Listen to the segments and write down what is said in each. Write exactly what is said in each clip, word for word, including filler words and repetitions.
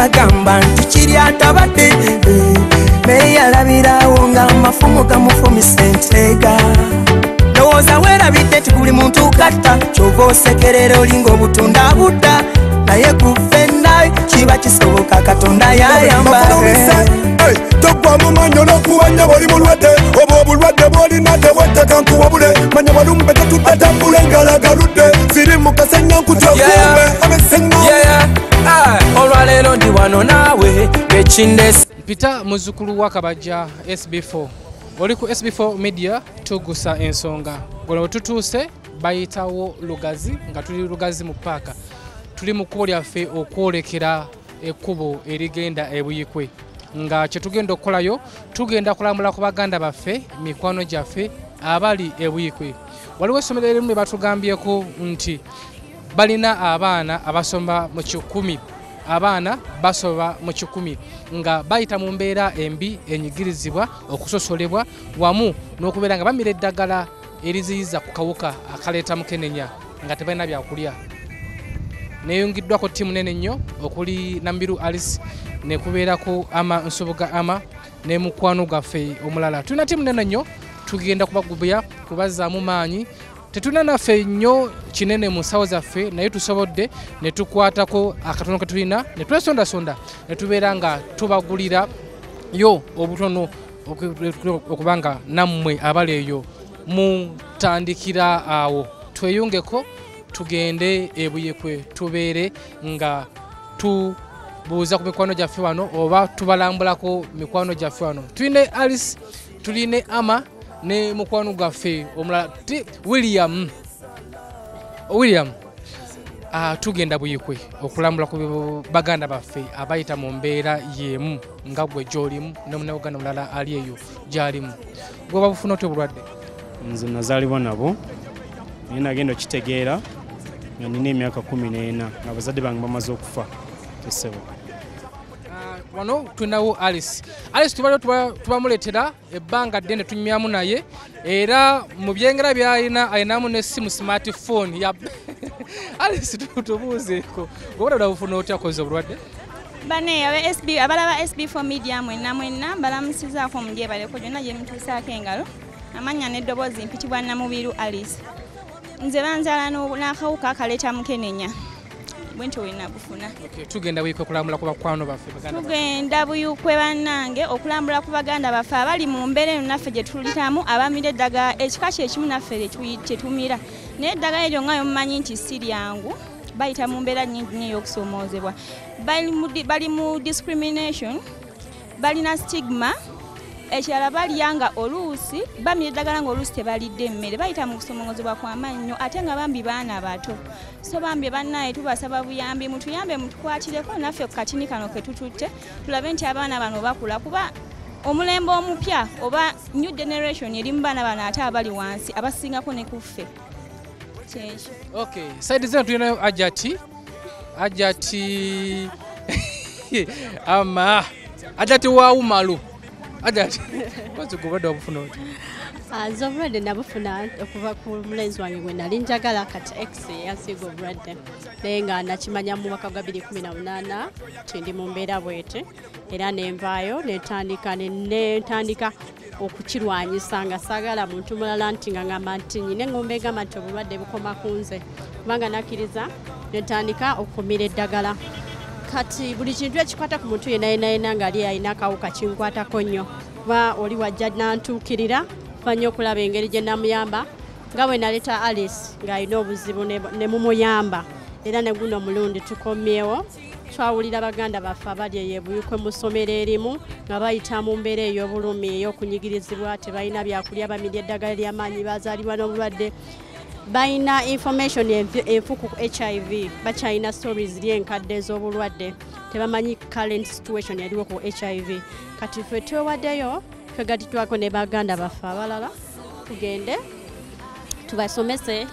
Bagamba ntuchiriya tabate meya labira wonga mafumo gamufomi sentega doza wera bitete kuli muntu kata chovo sekerero lingo butunda buta naye kufenda chiba kisoboka katonda yayamba hey tokwa mumanyo lokuwanya boli mulwate obo bulwate boli nate wate kanku wabule manya balumbe tutata bulengala garude sirimu kasenya kutokume amesenga olwalero ndi wano nawe bechindesi Peter muzukulu wa Kabajja S B four oli ku S B four media Tuggusa Ensonga gono tutuse bayitawo lugazi nga tuli lugazi mupaka tuli mukoli afe okwolekera ekkubo erigenda ebuyikwe nga kyetugenda okolayo tugenda kulamula ku baganda baffe mikwano gyaffe abali ebuyikwe waliwo essomero erimu batugambyeko nti balina abaana abasomba mu kikumi abaana basoba mu kikumi nga bayita mu mbeera embi enyigirizibwa okusosolebwa wamu n'okubeera nga bamira eddagala eriziyiza ku kawuka akaleeta mukenenya nga tebalina byakulya neeyungiddwako ttiimu nene nnyo okuli Namubiru Alice nekubeerako Hamah Nsubuga Hamah ne mukwano gaffe omulala tulina ttiimu nene nnyo tugenda kubagubuya kubazzaamu maanyi tetuna naffe nnyo kinene mu nsawo zaffe naye tusobodde ne tukwatako akatono ke tulina ne twesondasonda ne tubeera nga tubagulira yo obutono okubanga nammwe abali eyo mutandikira awo tweyungeko tugende ebuyekwe tubeere nga tubuuza ku mikwano gyaffe wano oba tubalambulako mikwano gyaffe wano tuline Alice tuline Hamah ne mukwano gaffe omulala William William ah tugenda buyikwe okulambula ku baganda baffe abayita mu mbeera yemu nga gwe jolimu ne munawuganda omulala ali eyo jalimu gwe babufuna otwe bulwadde nze nazaalibwa nabo naye nagenda okitegeera nga nina emyaka kumi n'ena nga bazadde bange bamaze okufa tesebo wano tunawo Alice Alice tubalo tubamuletera ebbanga ddene tunyumyamu naye era mu byengera byalina ayinamu n'essimu smartphone ya Alice tutubuuzeeko gobadde bufuna otya koze obulwadde bane abe S B abalaba S B four media mwenna mwenna balamusizaako omujje baleko gyonna gye mutuusaako engalo amanya n'eddoboozi mpitibwa Namubiru Alice nze banzaala n'akawuka akaleeta mukenenya bwentyo wena bufuna okay tugenda buyikwe kulambula ku bakwano baffe baganda tugenda buyikwe banange okulambula ku baganda baffe abali mu mbeera naffe gye tulitamu abamire ddaga ekika kyekimu naffe kyetumira naye eddaga eryo nga yomumanyi nti siri yangu bayita mu mbeera nnyingi nnyo y'okusomoozebwa bali mu discrimination balina stigma ekirala balya nga oluusi bamira eddagala nga oluusi tebalidde emmere bayita mu kusomoozebwa kw'amannyo ate nga bambi baana bato so bambi bannaye tubasaba buyambi mutuyambe mutukwatireko naffe ku katini kano ke tututte tulabe nti abaana bano bakula kuba omulembe omupya oba new generation erimu baana bano ate abali wansi abasingako ne kuffe kyekyo okay saidi zino tulinayo ajati ajati Hamah ajati wa umalu Adati kwazo gobadwa bufuna oti azobulwadde nabufuna okuva ku mulenzi wange gwe nali njagala kati x yasiga obulwadde naye nga nakimanya mu mwaka gwa bbiri kumi na munaana tindi mu mbeera bwete era n'envaayo netandika netandika okukirwanyisa nga saagala muntu mulala nti nga ngamba nti nyine ng'ombe egamba nti obulwadde bukoma ku nze kubanga nakkiriza netandika okukumira eddagala kati buli kintu ekikwata ku muntu yena yena yena nga ali ayina akawuka kinkwatako nnyo kuba oli wajja nantuukirira kuba nnyo okulaba engeri gye namuyamba nga bwe naleeta Alice ng'alina obuzibu ne mumuyamba era ne guno omulundi tukomyewo twawulira baganda baffe abali eyebuyikwe mu ssomero erimu nga bayita mu mbeera ey'obulumi ey'okunyigirizibwa tebalina byakulya bamidya eddagala ly'amaanyi bazaalibwa n'obulwadde balina information enfu ku H I V bakyalina stories ly'enkadde ez'obulwadde tebamanyi current situation yaliwo ku H I V kati ffe twewaddeyo ffe gatitwako ne baganda baffe abalala tugende tubasomese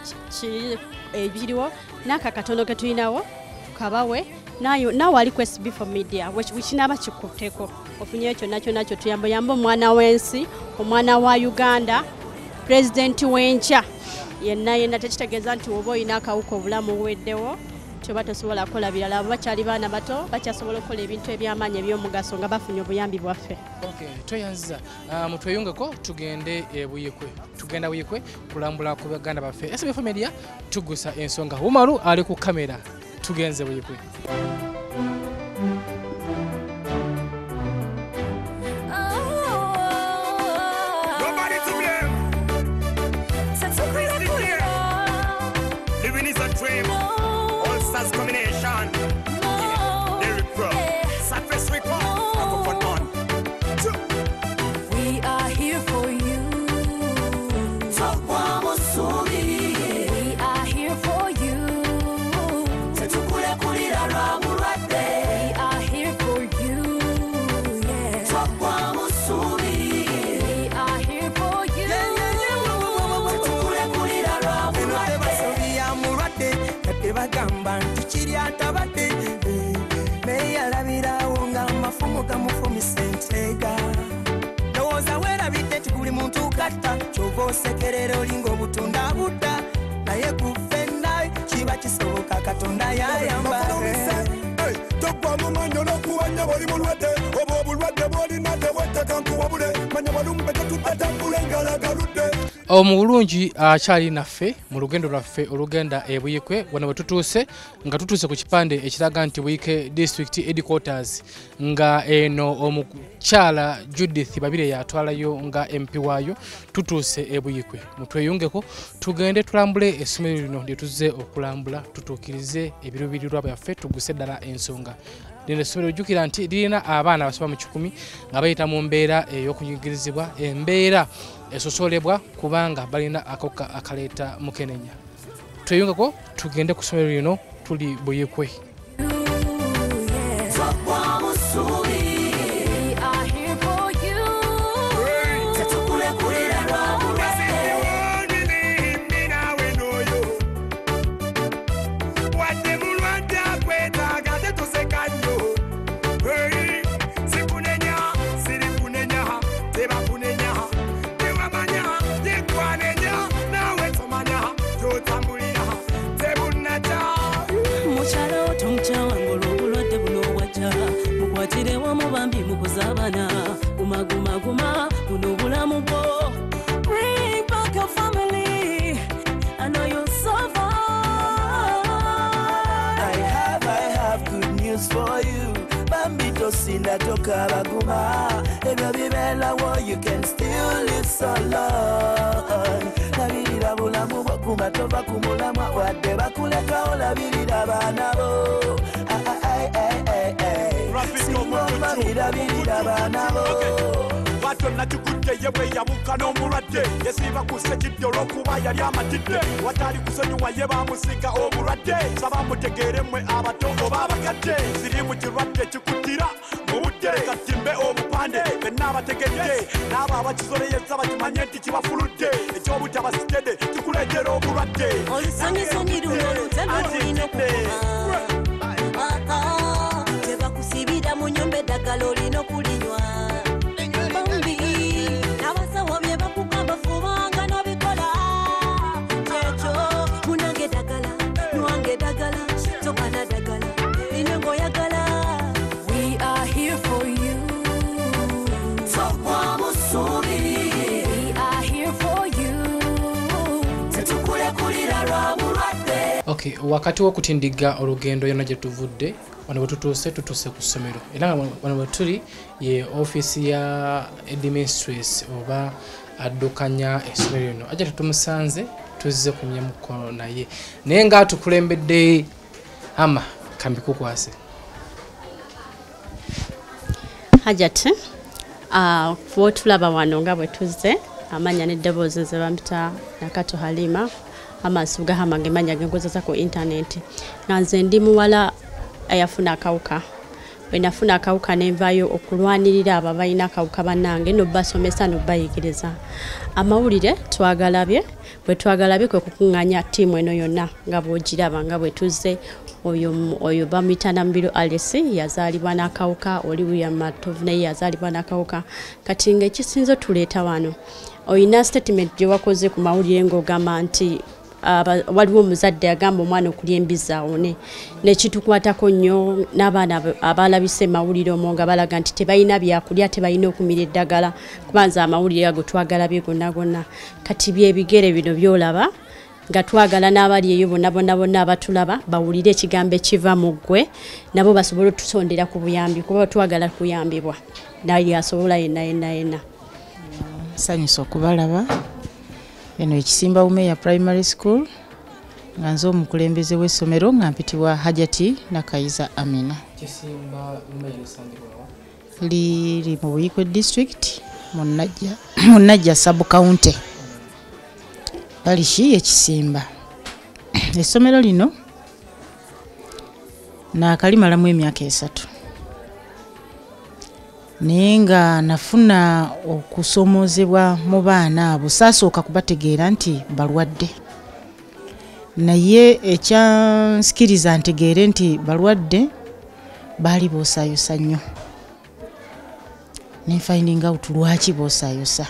ebiriwo n'akakatono ke tulinawo tukabawe nayo nawe aliko S B for media wikinaba kikuteko ofunye kyonna kyonna kyo tuyambo yambo omwana w'ensi omwana wa Uganda president w'enkya yenna yenna tekitegeeza nti oba olina akawuka obulamu buweddewo kyoba tosobola kukola birala bakyali baana bato bakyasobola okukola ebintu ebyamaanyi eby'omugaso nga bafunye obuyambi bwaffe. Okay, tweyanziza mutweyungeko tugende ebuyikwe tugenda buyikwe kulambula ku baganda baffe. S B four media Tuggusa Ensonga Umaru ali ku kamera. Tugenze buyikwe. Nobody to blame. Living is a dream. All stars combination. Lyric pro. Surface record. We are here for you. We are here for you. Omulungi akyali naffe mu lugendo lwaffe olugenda ebuyikwe wano wetutuuse nga tutuuse ku kipande ekiraga nti Buyike district headquarters nga eno omukyala Judith Babire yatwalayo nga M P waayo tutuuse ebuyikwe mutweyungeko tugende tulambule essomero lino lye tuzze okulambula tutuukirize ebiruubirirwa byaffe tugguse ddala ensonga. Lino essomero jjukira nti lirina abaana abasoba mu kikumi nga bayita mu mbeera ey'okunyigirizibwa embeera esosolebwa kubanga balina akoka akaleeta mukenenya. Tweyungeko tugende ku ssomero lino tuli buyikwe. Bring back your family. I know you'll survive. I have, I have good news for you. Bambito sinatoka baguma. And every man you can still live so long. Nabirira bulamu bakuma tova kumula mwa wadde bakuleka olabirira banabo. Ai ai ai ai. Simba mabira birira banabo. Batona chukute yewe yabuka no mulwadde yesiba kusekidde olwokuba yali amatidde watali kusonyiwa yeba amusika obulwadde saba mutegere mmwe abatongo babakadde ziri mu kirwadde kikutira mu budde katimbe obupande benna abategedde n'abo abakizoleeza bakimanye nti kibafuludde ekyobutabasitedde kikuleetera obulwadde tebakusibira mu nyumba eddagala olina okulinywa. Okay, wakati wa kutindiga olugendo yona je tuvudde wano wetutuuse tutuuse ku ssomero era wano wetuli ye office ya administrator oba addukanya essomero lino ajja tetumusanze tuzze kumya mukono naye naye nga tukulembedde ama kambi kukwase. Hajati uh, kuotulaba wanonga wetuze amanya ne devils nze bamita nakato halima Hamah Nsubuga Hamah ngemanya gengoza ku internet nanze ndi muwala ayafuna akawuka wenafuna akawuka nenvayo okulwanirira ababayina akawuka banange no basomesa no bayigiriza amawulire twagalabye bwe twagalabye kwe kukunganya timu eno yonna nga bwogiraba nga bwe tuze oyo oyo bamita Namubiru Alice yazalibwa n'akawuka oli William yazalibwa n'akawuka kati ng'ekisinzo tuleeta wano oyina statement gye wakoze ku mawulire ng'ogamba nti Uh, waliwo muzadde agamba omwana okulya embiza one nekitukwatako nnyo n'abaana abalabise amawulire omwo nga balaga nti tebalina byakulya tebalina okumira eddagala kubanza amawulire ago twagalabye gonna gonna kati by'ebigere bino byolaba nga twagala n'abali eyo bonna bonna bonna abatulaba bawulire ekigambo ekiva mu ggwe nabo basobola otusondera ku buyambi kuba twagala kuyambibwa naye asobola yenna yenna yenna sanyusa okubalaba. Eno ekisimba umeya primary school nganzo mukulembeze w'essomero nga mpitibwa Hajati na Kaiza Amina. Kisimba umeya lisangibwa liri mu Buikwe district munajja munajja sub county. Bali shi ekisimba. Essomero lino na kalimalamu emyaka esatu. Nenga nafuna okusomozebwa mu baana abo sasooka kubategeera nti balwadde naye ekyansikiriza ntegeere nti balwadde baali boosaayosa nnyo ne finding out lwaki boosaayosa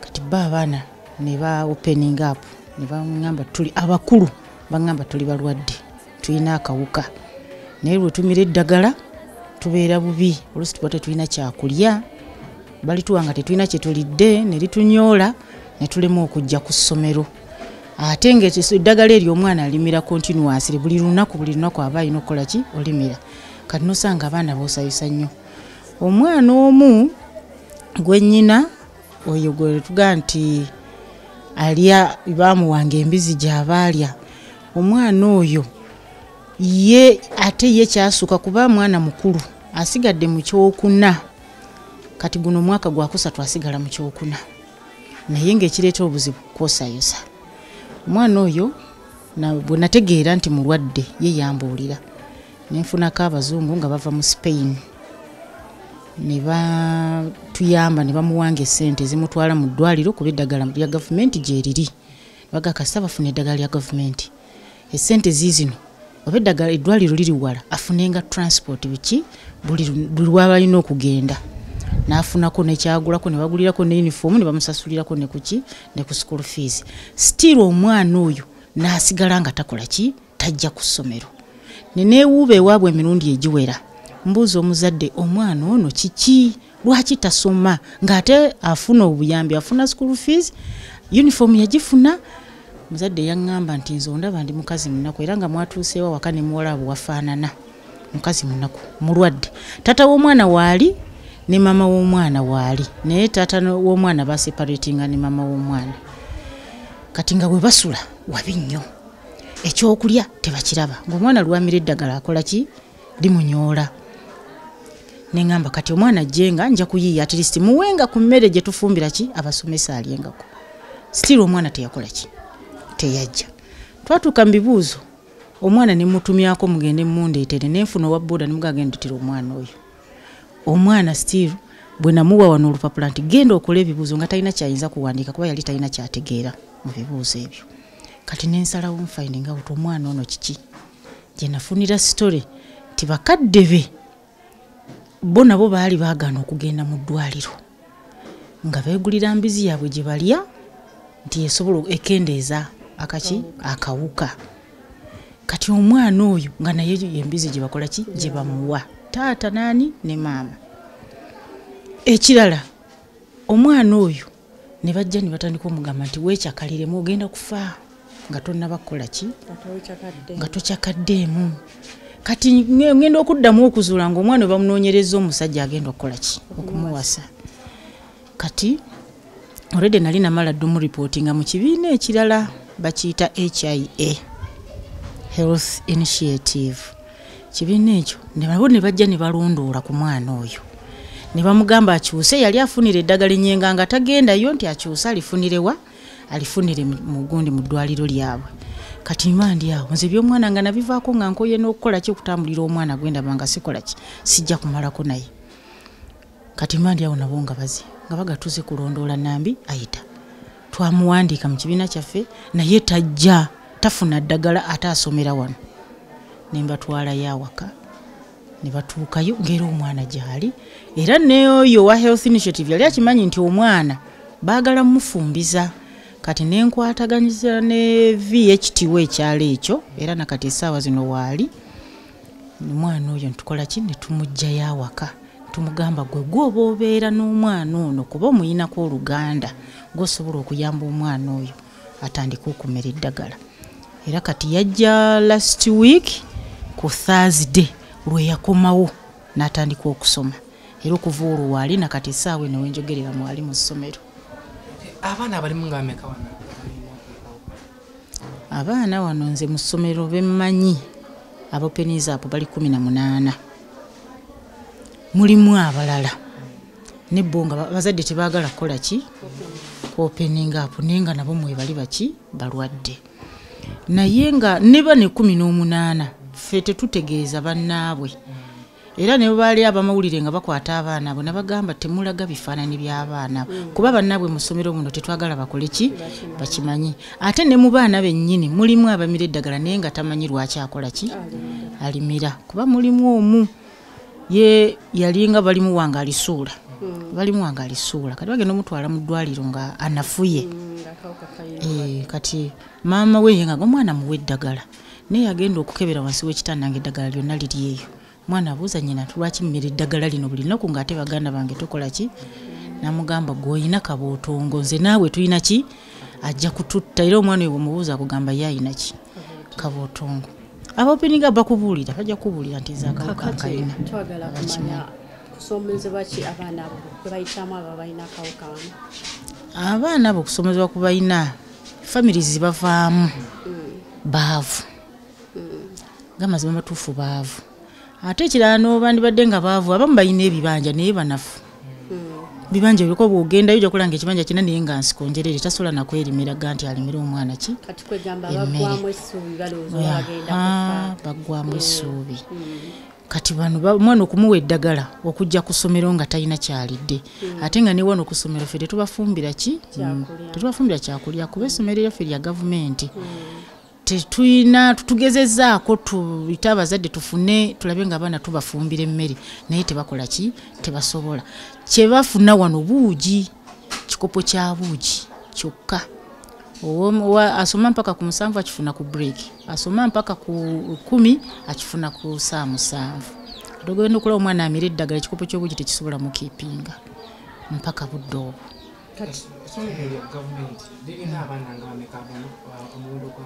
kati ba abaana ne ba opening up ne baŋŋamba tuli abakulu baŋŋamba tuli balwadde tulina akawuka naye lwe tumira eddagala tubeera bubi olusi tuba tetulina kyakulya balituwa nga tetulina kye tulidde ne litunyola ne tulema okujja ku ssomero ate ng'eddagala eryo omwana alimira continuously buli lunaku buli lunaku aba alina okukola ki olimira kati nosanga abaana boosayusa nnyo omwana omu gwennyina oyo gwe tuga nti alya baamuwanga embizi gy'abaalya omwana oyo ye ate ye kyasuka kuba mwana mukulu asigadde mu kyokuna kati guno mwaka gwa kusatu asigala mu kyokuna naye ng'ekireeta obuzibu kwosayosa mwana oyo bwe nategeera nti mulwadde ye yambuulira nenfunako abazungu nga bava mu Spain ne batuyamba ne bamuwanga essente zimutwala mu ddwaliro kuba eddagala lya gavumenti gyeriri baga kasita bafuna eddagala lya gavumenti essente ziizino oba eddagala eddwaliro liri wala afunenga transport biki buli lwabalina okugenda n'afunako nekyagulako ne bagulirako ne uniform ne bamusasulirako ne kuki ne ku school fees still omwana oyo n'asigala nga takola ki tajja ku ssomero ne neewuuba ewaabwe emirundi egiwera mbuuza omuzadde omwana ono kiki lwaki tasoma ng'ate afuna obuyambi afuna school fees uniform yagifuna muzadde yaŋŋamba nti nze ondaba ndi mukazi munaku era nga mwatuuseewa waka ne muwala abo wafaanana mukazi munaku mulwadde taata w'omwana waali ne maama w'omwana waali naye taata w'omwana baseparatinga ne maama w'omwana kati nga bwe basula wabi nnyo ekyokulya tebakiraba ng'omwana lwamira eddagala akola ki limunyoola ne ŋŋamba kati omwana ajjenga nja kuyiiya at least muwenga ku mmere gye tufumbira ki abasomesa alyengako sitira omwana teyakola ki teyajja twatuuka mbibuuzo omwana ne mutumyako mugende mundeetere nenfuna owa booda nemugagendetera omwana oyo omwana stiru bwe namuwa wano olupapula nti genda okola ebibuuzo nga talina kyayinza kuwandiika kuba yali talina kyategeera mu bibuuzo ebyo kati nensalawo nfinding out omwana ono kiki gye nafunira sitore ti bakadde be bo nabo baali baagaana okugenda mu ddwaliro nga beegulira mbizi yaabwe gye balya nti esobola ekendeeza akaki akawuka kati omwana oyo nga naye embizi gye bakola ki gye bamuwa taata nani ne maama ekirala omwana oyo ne bajja ne batandika omugamba nti weekyakaliremu ogenda kufa nga tonnaba kukola ki nga tokyakaddeemu kati ngenda okuddamu okuzuula ngaomwana we bamunoonyereza omusajja agenda okukola ki okumuwasa kati already nali namala ddumu reportinga mu kibiina ekirala bakiyita H I A Health Initiative. Kibiina ekyo ne bajja ne balondoola ku mwana oyo Ne bamugamba akyuse, yali afunire eddagala ennyenga nga tagenda yo nti akyuse alifunire wa, alifunire mu gundi mu ddwaliro lyabwe. Kati mandi awo nze by'omwana nga nabivaako nga nkoye n'okukola ki okutambulira omwana gwenda banga sikola ki, sijja kumalako naye. Kati mandi awo nabo nga bazi nga bagatuze kulondoola Nambi ayita. Twamuwandiika mu kibiina kyaffe naye tajja tafuna ddagala ate asomera wano. Ne mbatwala y'awaka ne batuukayo ng'era omwana gyali. Era neoyo wa health initiative yali akimanyi nti omwana baagala mufumbiza. Kati nenkwataganyiza ne V H T W ekyalo ekyo era nakati essaawa zino waali omwana oyo ntukola ki ne tumujja y'awaka tumugamba gwe gw'oba obeera n'omwana ono kuba omuyinako oluganda gw'osobola okuyamba omwana oyo atandika okumera eddagala. Era kati yajja last week ku Thursday lwe yakomawo n'atandika okusoma era okuva olwo waali nakati essaawa eno wenjogerera mwali mu ssomero. Abana bali munga ameka wana. Abana wano nze mu ssomero bemmanyi abopeniza apo bali kumi na munaana. Mulimu abalala. Ne bonga bazadde tebaagala kukola ki? Openinga apo nenga nabo mwe bali baki balwadde. Naye nga ne bane kumi na munaana ffe tetutegeeza bannaabwe. Era ne baali abamawulire nga bakwata abaana abo nabagamba temulaga bifaananyi by'abaana kuba bannaabwe mu ssomero muno tetwagala bakole ki bakimanyi. Ate ne mu baana bennyini mulimu abamira eddagala naye nga tamanyi lwaki akola ki alimira kuba mulimu omu ye yalinga balimu wanga alisuula balimu wanga alisuula kati bagenda omutwala mu ddwaliro nga anafuye. E, kati maama we nga omwana muwe eddagala naye agenda okukebera wansi w'ekitannange eddagala lyonna liri eyo. Mwana abuuza nnyina tulwaki mmere eddagala lino buli nnaku ng'ate baganda bange tukola ki? Namugamba gw'olina kabootongo nze naawe tulina ki? Ajja kututta era omwana oyo bw'omubuuza akugamba ye alina ki? Kabootongo. Ab'openinga bakubuulira bajja kubuulira nti nze akawuka nkalina. Twagala kumanya kusomezebwa ki abaana abo kwe bayitamu abo abalina akawuka wano? Abaana abo kusomezebwa kwe balina famiri zibavaamu baavu. Ng'amazima matuufu baavu. Ate kirala n'obandibadde nga baavu abamu balina ebibanja naye banafu. Bibanja biriko bw'ogendayo ojja kulanga ekibanja kina naye nga nsikonjerere tasobola nakwerimira ga nti alimira omwana ki? Kati kwegamba bagwamu essuubi balowooza bagenda kufa. Bagwamu essuubi. Kati bano omwana okumuwa eddagala okujja kusomero nga talina kyalidde. Ate nga ne wano okusomero ffe tetubafumbira ki? Tetubafumbira kyakulya kuba essomero lyaffe lya gavumenti. Tetuyina tutugezezzaako tuyita abazadde tufune tulabe nga abaana tubafumbira emmere naye tebakola ki tebasobola. Kye bafuna wano buugi kikopo kya buugi kyokka. Asoma mpaka ku musanvu akifuna ku break, asoma mpaka ku kumi akifuna ku saa musanvu. Dogenda okulaba omwana amira eddagala ekikopo ky'obuugi tekisobola mukiipinga mpaka budde obwo.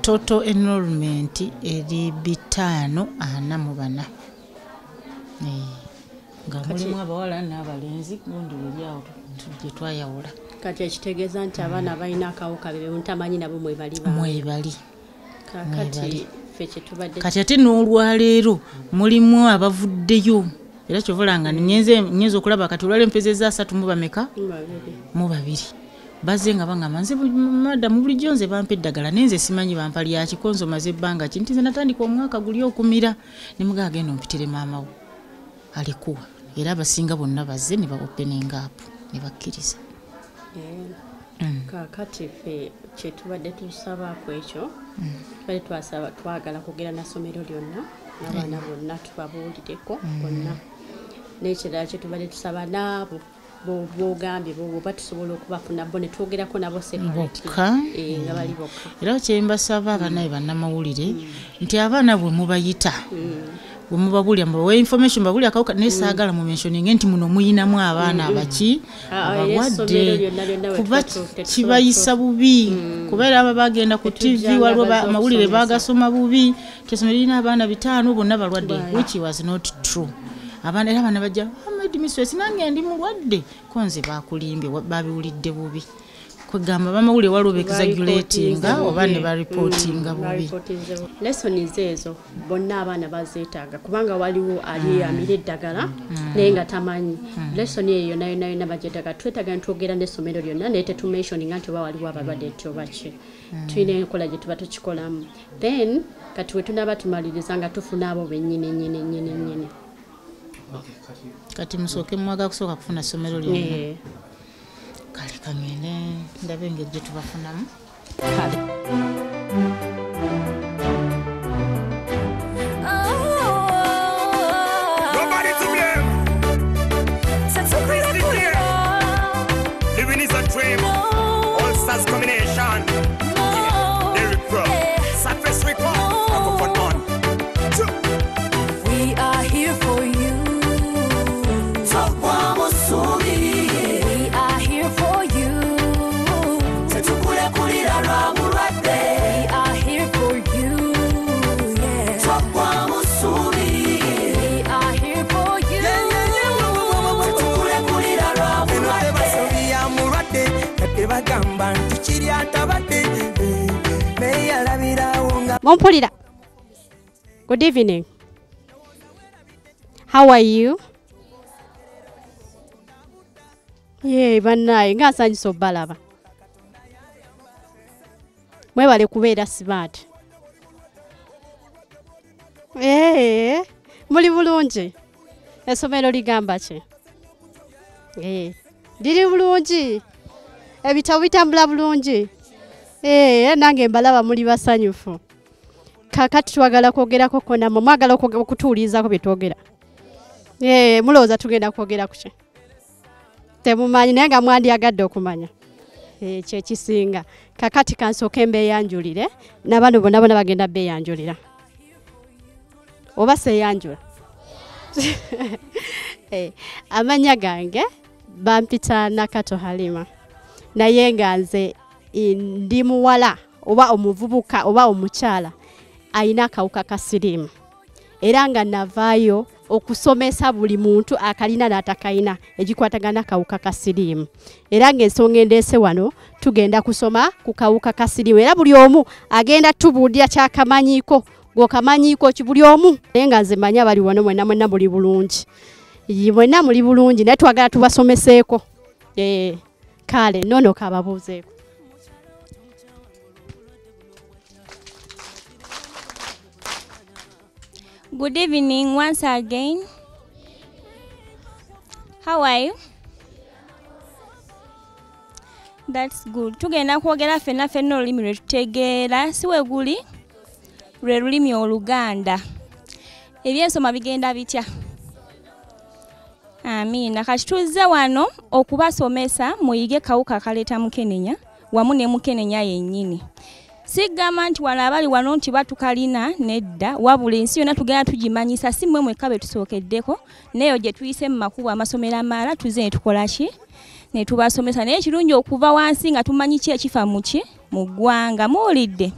Total enrollment eri bitano ana mu bana. Nga mulimu abawala n'abalenzi gundi buli awo gye twayawula. Kati ekitegeeza nti abaana balina akawuka be mutamanyi nabo mwe bali ba. Mwe bali. Kati ffe kye tubadde. Kati ate n'olwaleero mulimu abavuddeyo. Era kyovulanga nyenze nyenze okulaba kati olwale mpezeza asatu mu bameka mu babiri baze nga bangamba nze madam bulijjo nze bampa eddagala nenze simanyi bampa lya kikonzo maze ebbanga ki nti nze natandika omwaka guli okumira ne mugaa genda mpitire maama wo alikuwa era abasinga bonna bazze ne baopeninga apo ne bakkiriza. Kakati ffe kyetubadde tusabaako ekyo tubadde twasaba twagala kugera nasomero lyonna n'abaana bonna tubabuulireko bonna. N'ekirala kye tubadde tusaba naabo b'ogambye bo batusobola okubafuna bo ne twogerako nabo separately nga bali bokka. Era kye mbasaba abaana be bannamawulire nti abaana bwe mubayita bwe mubabuulira mbawa information mbabuulira akawuka naye saagala mu mentioninge nti muno muyinamu abaana abaki abawadde kuba kibayisa bubi kubeera aba bagenda ku T V waliwo amawulire bagasoma bubi tesomero lirina abaana bitaano bonna balwadde which was not true. Abaana era abaana bajja mistress nange ndi mulwadde konze bakulimbye babiwulidde bubi Kugamba mama ule walube exaggeratinga oba ne ba reportinga bubi. Lesson izezo bonna abana bazeetaaga kubanga waliwo ali amire ddagala nenga tamanyi. Lesson eyo nayo nayo nabajeetaga twetaaga ntwogera n'essomero lyonna ne tetu mentioning anti oba waliwo abalwadde obache. Twine enkola gye tuba tukikolamu. Then kati we tunaba tumalirizanga tufuna abo bennyini nnyini nnyini nnyini. Kati musoke mwaga kusoka kufuna somero lyonna. Kali kamene ndabenge gye tubafunamu. Mompulira. Good evening. How are you? Yeah, banaye ngasanyi so balaba. Mwebale kubeera smart. Eh, muli bulungi. Esomero ligamba ki? Eh, diri bulungi. Ebitabo bitambula bulungi. Eh, nange mbalaba muli basanyufu. Kakati twagala kwogera ko kona mwagala okutuuliza ko bitwogera. Eh muloza tugenda kwogera kuche. Temumanyi naye nga mwandi agadde okumanya. Eh kye kisinga. Kakati kansoke mbe yanjulire n'abantu bonna bonna bagenda be yanjulira. Oba se yanjula. Eh amanya gange bampita Nakato Halima. Naye nga nze ndi muwala oba omuvubuka oba omukyala. Aina kauka kasirimu. Eranga navayo okusomesa buli muntu akalina natakaina ejikwatagana kauka kasirimu. Eranga ensonga endese wano tugenda kusoma ku kauka kasirimu. Era buli omu agenda tubudya kyakamanyiko gokamanyiko kibuli omu. Nenga nzimanya bali wano mwenna mwenna buli bulungi. Mwenna muli bulungi naye twagala tubasomeseeko. Eh kale nono kababuzeeko. Good evening once again. How are you? That's good. Tugenda kwogera fenna fenna olulimi lwe tutegeera siwe guli lwe lulimi Oluganda. Ebyensoma bigenda bitya? Amiina. Kati tuzze wano okubasomesa muyige kawuka akaleeta Mukenenya wamu ne Mukenenya yennyini. Sigamba nti wano abali wano nti batukalina nedda wabula ensi yonna tugenda tugimanyisa si mmwe mwekka be tusookeddeko neyo gye tuyise mu makubo amasomero amala tuze ne tukola ki ne tubasomesa naye kirungi okuva wansi nga tumanyi ki ekifa mu ki mu ggwanga muwulidde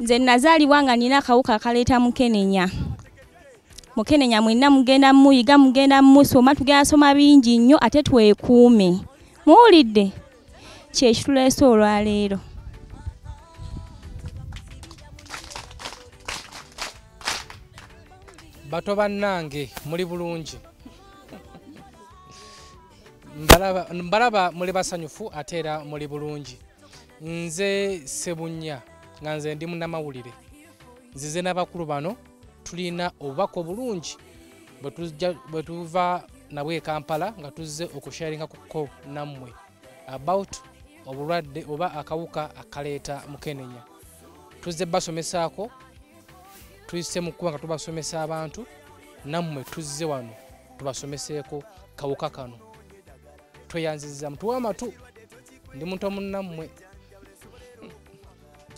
nze nazaalibwa nga nina akawuka akaleeta Mukenenya. Mukenenya mwenna mugenda muyiga mugenda musoma tugenda soma bingi nnyo ate twekuume muwulidde kye kituleese olwaleero. Bato bannange muli bulungi. Mbalaba mbalaba muli basanyufu atera muli bulungi. Nze Sebunya nga nze ndi munnamawulire. Nzize n'abakulu bano tulina obubaka bulungi bwe tuva nabwe Kampala nga tuzze okusharinga kuko nammwe about obulwadde oba akawuka akaleeta Mukenenya. Tuzze basomesaako tuyise mu kuba nga tubasomesa abantu nammwe tuzze wano tubasomeseeko kawuka kano tweyanziza mtu w'amatu ndi muntu omunnammwe.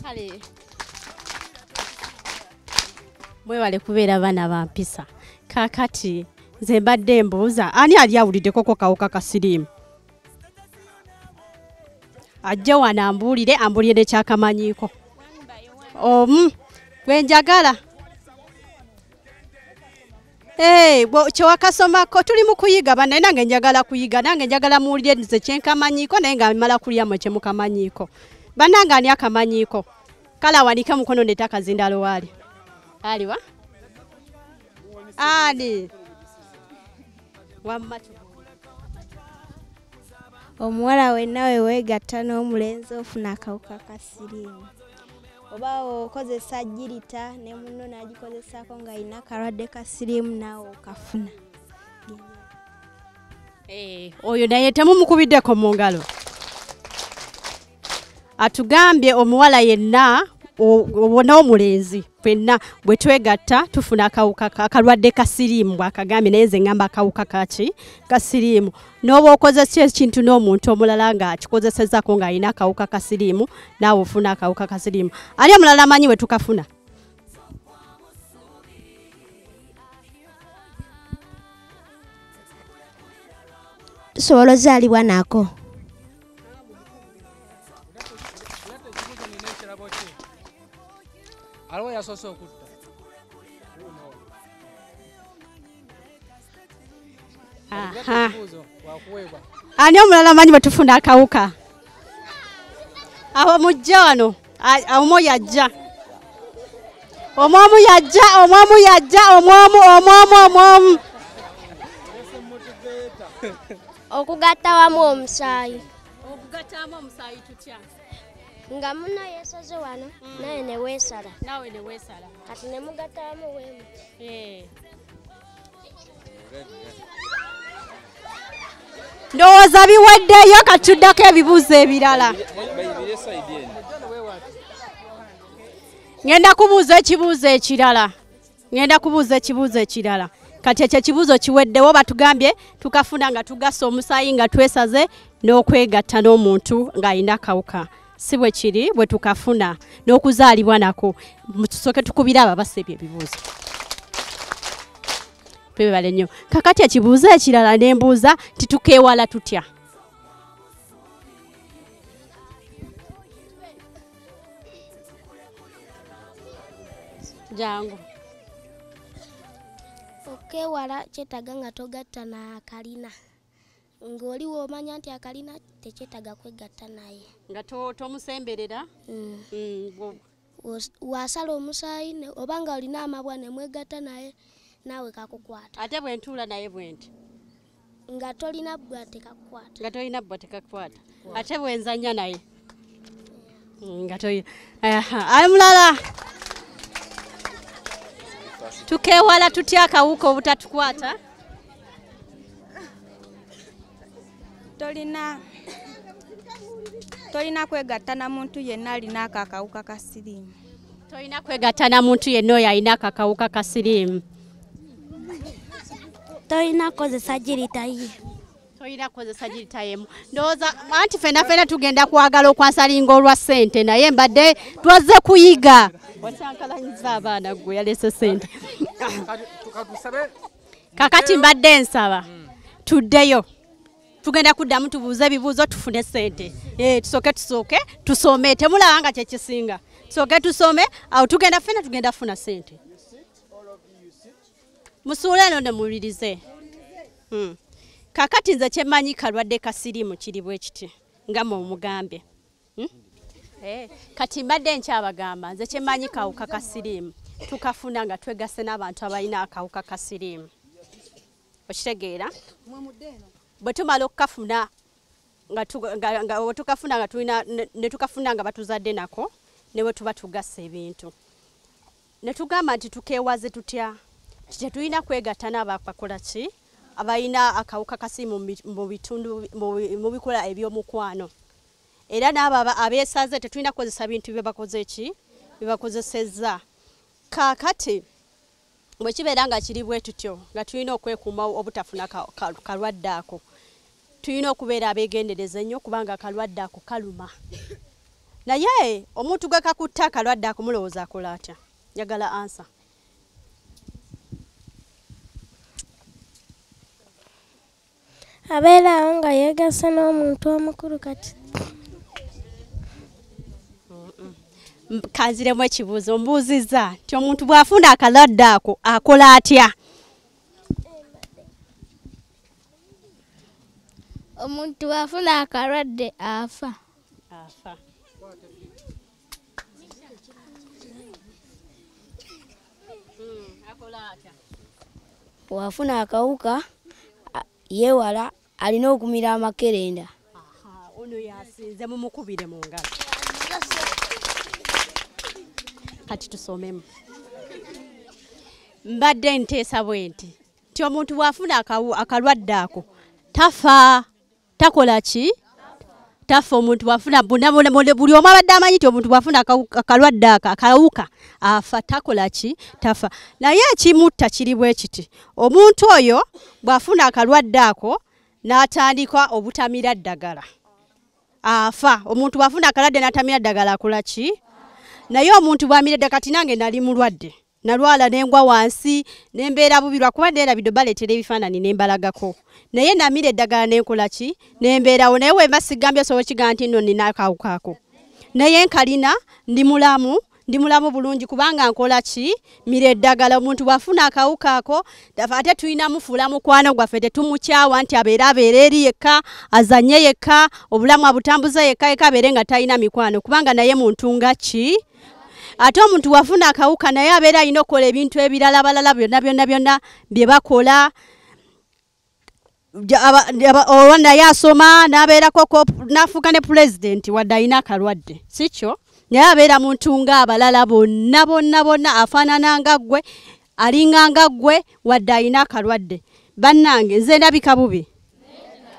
Kale mwebale kubeera abaana ba mpisa. Kakati nze mbadde mbuuza ani ali awuliddeko ko kawuka kasirimu ajja wano ambuulire ambuulire kyakamanyiiko omu gwenjagala. Eh, bo chowaka soma ko tuli mukuyiga bana nange njagala kuyiga nange njagala mulye nze chenka manyiko nenga mala kulya mache mukamanyiko. Bananga ni akamanyiko. Kala wanika mukono netaka zindalo wali. Ali wa? Ali. Wamma Omuwala wennawe weegattana omulenzi ofuna akawuka ka siriimu. Oba okozesa jjirita ne munno n'agikozesako nga alina akalwadde ka siriimu naawe okafuna. Eh, oyo naye temumukubiddeko mu ngalo. Atugambye omuwala yenna obona omulenzi fenna bwe twegatta tufuna akawuka akalwadde ka siriimu bw'akagambye naye nze ngamba akawuka kaki ka siriimu. N'oba okozesa ekintu n'omuntu omulala ng'akikozesezzaako ng'alina akawuka ka siriimu naawe ofuna akawuka ka siriimu. Ani omulala amanyi we tukafuna? Tusobola ozaalibwa nako. Alwa ya soso okutta. Aha. Ani omulala manyi batufunda akawuka. Aho mujjano, omo yajja. Omomu yajja, omomu yajja, omomu omomu omomu. Okugatta wamu omusaayi. Okugatta wamu omusaayi tutya. Nga muna yesoze wano mm. naye ne wesala nawe ne wesala kati ne mugatamu wemu eh ndowooza biweddeyo katuddako ebibuuzo ebirala ngenda kubuuza ekibuuzo ekirala ngenda kubuuza ekibuuzo ekirala kati ekyo kibuuzo kiweddewo batugambye tukafuna nga tugasa omusaayi nga twesaze n'okwegatta n'omuntu ng'alina akawuka Siwe chiri, bwe tukafuna, n'okuzaalibwa nako, mutusoke tukubira ababasebye ebibuuzo. Pebale nnyo. Kakati ekibuuzo ekirala ne mbuuza, titukeewala tutya. Jangu. Okeewala kyetaaga nga togatta n'akalina. Ngoli womanya nti akalina tekyetaaga kwegatta naye. Nga tomusemberera? Wasala omusaayi oba nga olina amabwa ne mwegatta naye naawe kakukwata. Ate bwe ntuula naye bwe nti? Nga tolina bbwa tekakukwata. Nga tolina bbwa tekakukwata. Ate bwe nzannya naye? Nga tolina. Ayi mulala! Tukeewala tutya akawuka obutatukwata? Tolina Tolina kwegatta na muntu yenna alina akawuka ka siriimu. Tolina kwegatta na muntu yenna alina akawuka ka siriimu. Tolina kozesa jjirita ye. Tolina kozesa jjirita ye. Ndowooza anti fena fena tugenda kwagala okwansalinga olwa ssente naye mbadde twazze kuyiga. Wasankalanyiza abaana ggwe yaleese ssente. Kakati mbadde nsaba. Tuddeyo. Tugenda kuddamu tubuuze ebibuuzo tufune ssente. Eh tusoke tusoke tusome temulanga kye kisinga. Tusoke tusome awo tugenda fena tugenda funa ssente. Musuula eno ne mulirize. Hmm. Kakati nze kyemanyi kalwadde ka siriimu kiri bwe kiti nga mu mugambe. Hmm? Eh kati mbadde nkyabagamba nze kyemanyi kawuka ka siriimu tukafuna nga twegase n'abantu abalina akawuka ka siriimu. Okitegeera? Bwe tumala okukafuna nga tukafuna nga tulina ne tukafuna nga batuzadde nako ne bwe tuba tugasa ebintu. Ne tugamba nti tukeewaze tutya tetulina kwegatta n'abakola ki abalina akawuka ka siriimu mu bitundu mu bikola eby'omukwano. Era n'abo abeesaze tetulina kukozesa bintu bye bakoze ki bye bakozesezza. Kaakati bwe kibeera nga kiri bwe tutyo nga tulina okwekuuma obutafuna kalwadde ako tulina okubeera abeegendereza ennyo kubanga akalwadde ako kaluma naye omuntu gwe kakutta akalwadde ako mulowooza akola atya njagala ansa abeera awo nga yeegasa n'omuntu omukulu kati kanziremu ekibuuzo mbuuzizza nti omuntu bw'afuna akalwadde ako akola atya Omuntu afuna akarwadde afa. Afa. Wafuna akawuka yewala alina okumira amakerenda. Aha, ono yasinze mumukubire mu ngalo. Kati tusomemu. Mbadde nteesa bwenti. Ti omuntu wafuna akalwadde ako tafa takola ki tafa omuntu wafuna bonna bonna buli omu abadde amanyi nti omuntu wafuna akalwadde akawuka afa takola ki tafa naye ekimutta kiri bwe kiti omuntu oyo bwafuna akalwadde ako n'atandika obutamira ddagala afa omuntu wafuna akalwadde n'atamira ddagala akola ki naye omuntu bwamiredde kati nange nali mulwadde nalwala nengwa wansi nembeera bubirwa kubadde erabidde baleetera ebifaananyi nembalagako naye namira eddagala nenkola ki nembeerawo naye webasigambye sobo kiga nti nno ninakawukaako naye nkalina ndi mulamu ndi mulamu bulungi kubanga nkola ki mira eddagala omuntu bwafuna akawukaako ate tulina mufuula mukwano gwaffe tetumukyawa nti abeera abeera eri yekka azanye yekka obulamu abutambuza yekka yekka abeere nga talina mikwano kubanga naye muntu nga ki ate omuntu wafuna akawuka naye abeera alina okukola ebintu ebirala balala byonna byonna byonna bye bakola owa naye asoma n'abeerako n'afuuka ne pulezidenti wadde alina akalwadde sikyo naye abeera muntu ng'abalala bonna bonna bonna afaanana nga ggwe alinga nga ggwe wadde alina akalwadde bannange nze ndabika bubi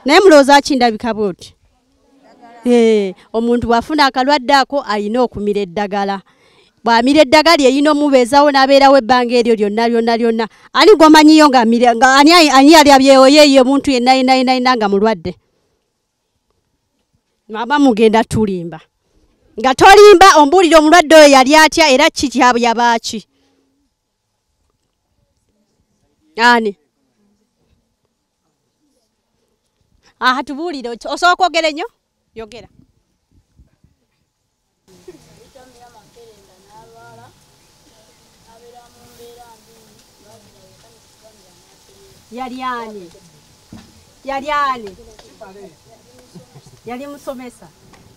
naye mulowooza ki ndabika bwoti omuntu wafuna akalwadde ako alina okumira eddagala bwamira eddagala erina omubeezawo n'abeerawo ebbanga eryo lyonna lyonna lyonna ani gomanyiyo ani yalya byewoyeeyo omuntu yenna yenna yenna nga mulwadde mama mugenda tulimba nga tolimba ombuulira omulwadde oyo yali atya era ki yabaaki ani aha tubuulire osobola okwogera ennyo yogera Yaliani, yaliani, yali musomesa.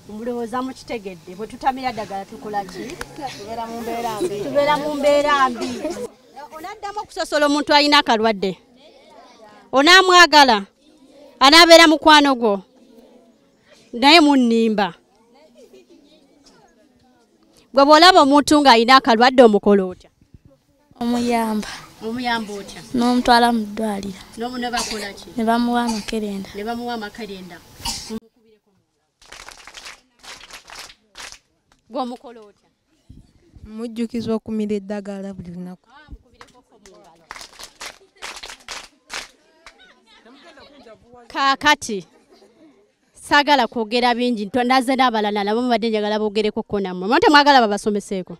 Mulowooza mukitegedde bwe tutamira ddagala tukola ki? Tubeera mu mbeera mbi. Tubeera mu mbeera mbi. Onaddamu okusosola omuntu alina akalwadde. Onaamwagala, anaabeera mukwano gwo, naye munnimba. Gwe bw'olaba omuntu ng'alina akalwadde omukola otya? Omuyamba. Omuyamba otya? N'omutwala mu ddwaliro. N'omu ne bakola ki? Ne bamuwa amakerenda. Ne bamuwa amakerenda. Omukubireko mu gw'omukola otya? Mujjukiza okumira eddagala buli lunaku. Kaakati saagala kwogera bingi ntondaze n'abalala nabo mubadde njagala boogereko ko nammwe mwe temwagala babasomeseeko.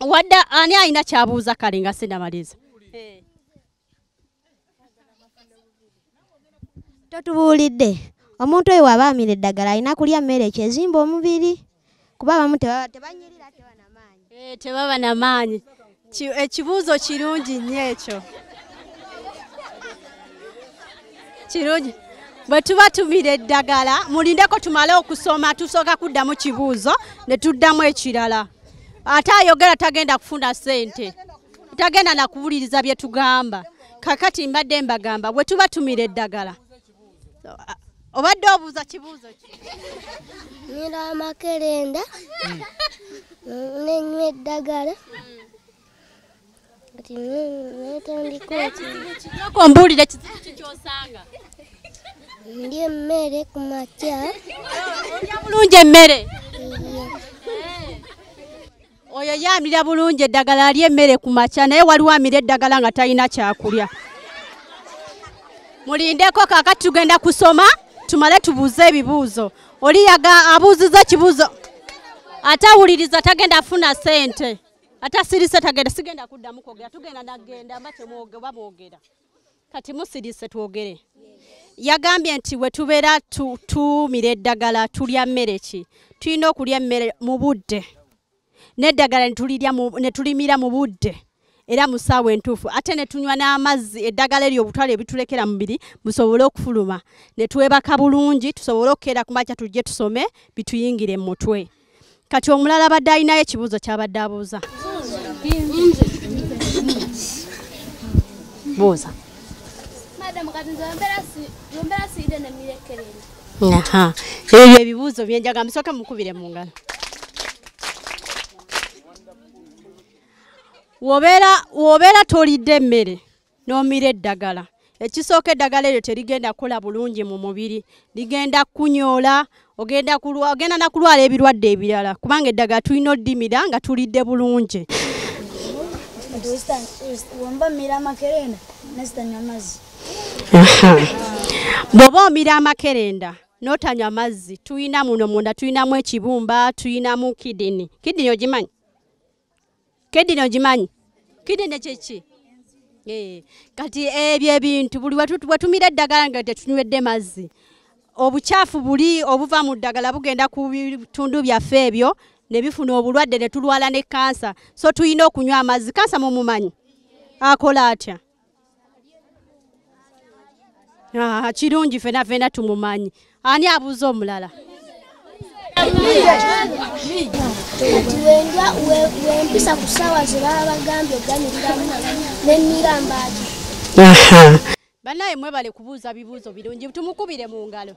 Wadda ani alina kyabuuza kale nga sinnamaliza. Totubuulidde omuntu oyo bw'aba amira eddagala alina kulya mmere ki ezimba omubiri kuba bamu tebanyirira tebaba na maanyi. Tebaba na maanyi. Ekibuuzo kirungi nnyo ekyo. Kirungi. Bwe tuba tumira eddagala mulindeko tumale okusoma tusooka kuddamu kibuuzo ne tuddamu ekirala. Ata ayogera tagenda kufuna sente. Tagenda na kuwuliriza bye tugamba. Kakati mbadde mbagamba bwe tuba tumira eddagala. Obadde obuuza kibuuzo ki? Mmira amakerenda. Nenywa eddagala. Kati netandika ekizibu ombuulire kizibu kikyosanga. Ndya emmere ku makya. Olya bulungi emmere. Oyo yaamira bulungi eddagala alya emmere ku makya naye waliwo amira eddagala nga talina kyakulya. Mulindeko kakati tugenda kusoma tumale tubuuze ebibuuzo. Oli abuuziza kibuuzo atawuliriza tagenda funa ssente. Atasirise tagenda sigenda kuddamu kwogera tugenda nagenda mba temwogera. Kati musirise twogere. Yagambye nti we tubeera tumira eddagala tulya mmere ki? Tulina okulya emmere mu budde. Neddagala ne tulimira mu budde era mu ssaawa entuufu ate ne tunywa n'amazzi eddagala ery'obutwala ebitulekera mu mubiri musobole okufuluma ne twebaka bulungi tusobole okukeera ku makya tujje tusome bituyingire mu mutwe. Kati omulala abadde alinayo ekibuuzo ky'abadde abuuza. Buuza. Ebyo ebibuuzo byenjaga musooke mukubire mu ngalo. Wobeera tolidde emmere n'omira eddagala, ekisooka eddagala eryo terigenda kukola bulungi mu mubiri, ligenda kunyoola, ogenda na kulwala ebirwadde ebirala kubanga eddagala tulina oddimira nga tulidde bulungi. Bw'oba omira amakerenda n'otanywa mazzi, tulina muno munda tulinamu ekibumba, tulinamu kidini. Kidini ogimanyi? Kedino ogimanyi? Kidini kyeki? Eh, kati ebyo ebintu buli watumira eddagala nga tetunywedde mazzi, obukyafu buli obuva mu ddagala bugenda ku bitundu byaffe ebyo ne bifuna obulwadde ne tulwala ne kansa. So tulina okunywa amazzi. Kansa mumumanyi akola atya? Ah, kirungi fena fena tumumanyi. Ani abuuza omulala? Banaye mwebale kubuuza bibuuzo birungi, tumukubire mu ngalo.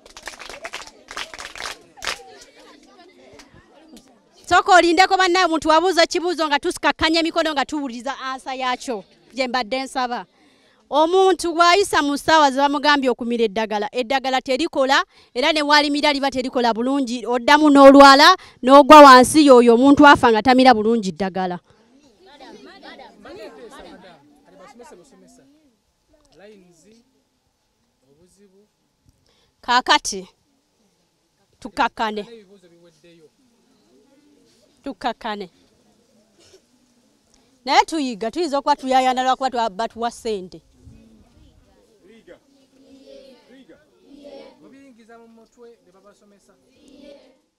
Soko olindeko banaye omuntu wabuuza kibuuzo nga tusikakanya emikono nga tuwuliza ansa yakyo gye mbadde nsaba. Omuntu bw'ayisa mu ssaawa ze bamugambye okumira eddagala, eddagala terikola era ne walimira liba terikola bulungi, oddamu n'olwala n'ogwa wansi y'oyo omuntu afa nga tamira bulungi ddagala. Kaakati tukkakane tukkakane naye tuyiga tuyinza okuba tuyayana lwakuba twabatuwa ssente.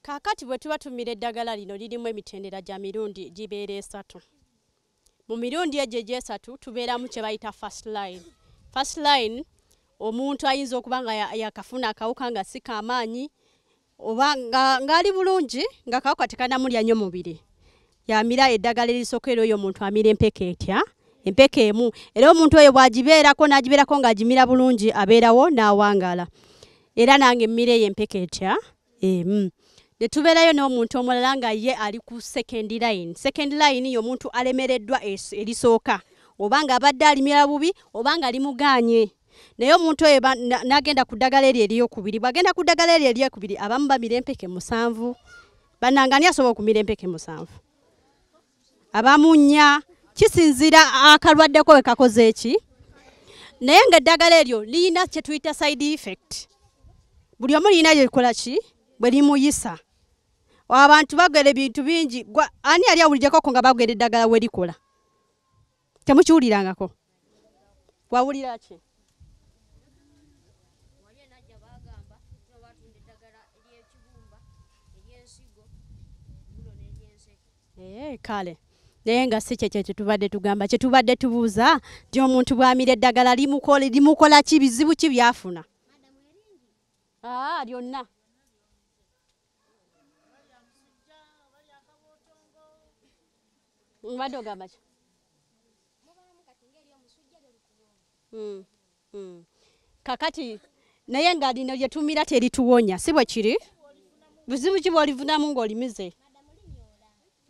Kaakati bwe tuba tumira eddagala lino lirimu emitendera gya mirundi gibeera esatu. Mu mirundi egyo egy'esatu tubeeramu kye bayita first line. First line omuntu ayinza okuba nga yakafuna akawuka nga si kamaanyi oba ng'ali bulungi nga kawuka tekanamulya nnyo mubiri. Yamira eddagala erisookera oyo omuntu amira empeke etya? Empeke emu. Era omuntu oyo bw'agibeerako n'agibeerako ng'agimira bulungi abeerawo n'awangaala. Era nange mmire y'empeke etya emu. Ne tubeerayo n'omuntu omulala nga ye ali ku second line. Second line y'omuntu alemereddwa erisooka oba ng'abadde alimira bubi oba nga limugaanye. Naye omuntu oyo n'agenda ku ddagala eryo eryokubiri, bw'agenda ku ddagala eryo eryokubiri abamu bamira empeke musanvu. Bannange ani asobola okumira empeke musanvu? Abamu nnya, kisinziira akalwaddeko we kakoze eki. Naye ng'eddagala eryo lirina kye tuyita side effect. Buli omu lirina likola ki bwe limuyisa. Abantu bagwera ebintu bingi, ani yali awuligyeko nga bagwera eddagala we likola? Temukiwulirangako. Wawulira ki? Eh, kale. Naye nga si kye kye tubadde tugamba, kye tubadde tubuuza gy'omuntu bw'amira eddagala limukola limukola ki, bizibu ki byafuna? Ah, lyonna. Mbadde ogamba ki? Kakati, naye nga lino lye tumira terituwonya, si bwe kiri? Buzibu ki bw'olivunamu ng'olimize?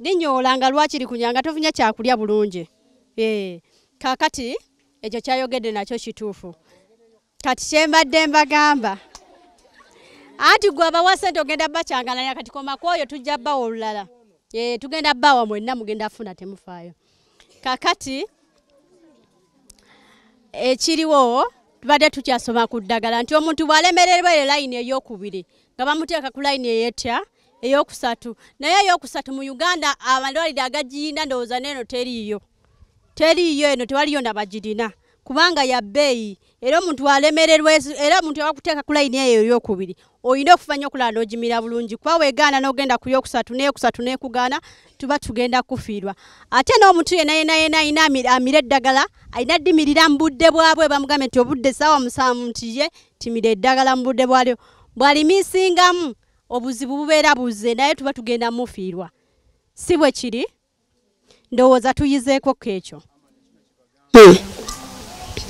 Linyoolanga lwaki likunyanga tofunye kyakulya bulungi. Eh, kakati ekyo kyayogedde nakyo kituufu. Kati kyembadde mbagamba anti gwe abawa ssente ogenda bakyangalanya, kati koma kwoyo tujja bbawa olulala. Eh, tugenda bbawa mwenna mugenda afuna temufaayo. Kakati ekiriwo tubadde tukyasoma ku ddagala nti omuntu bw'alemererwa e layini ey'okubiri nga bamuteeka ku layini ey'etya eyokusatu. Naye eyokusatu mu Uganda amalwaliro agagirina ndowooza n'eno teriiyo. Teriiyo eno tewaliyo nabagirina kubanga ya bbeeyi Era omuntu alemererwe era omuntu abakuteeka kula iniye yoyo kubiri. Oyina okufanya okulanda ogimira bulungi kwawe gana n'ogenda kuyo kusatu ne kusatu ne kugana tuba tugenda kufirwa. Ate n'omuntu yena yena yena ina amire eddagala ayina dimirira mbudde bwabwe bamugambe nti obudde sawa musamutiye timire eddagala mbudde bwalyo. Bwali misingamu obuzibu bubeera buze naye tuba tugenda mufirwa. Si bwe kiri ndowooza tuyizeeko kekyo.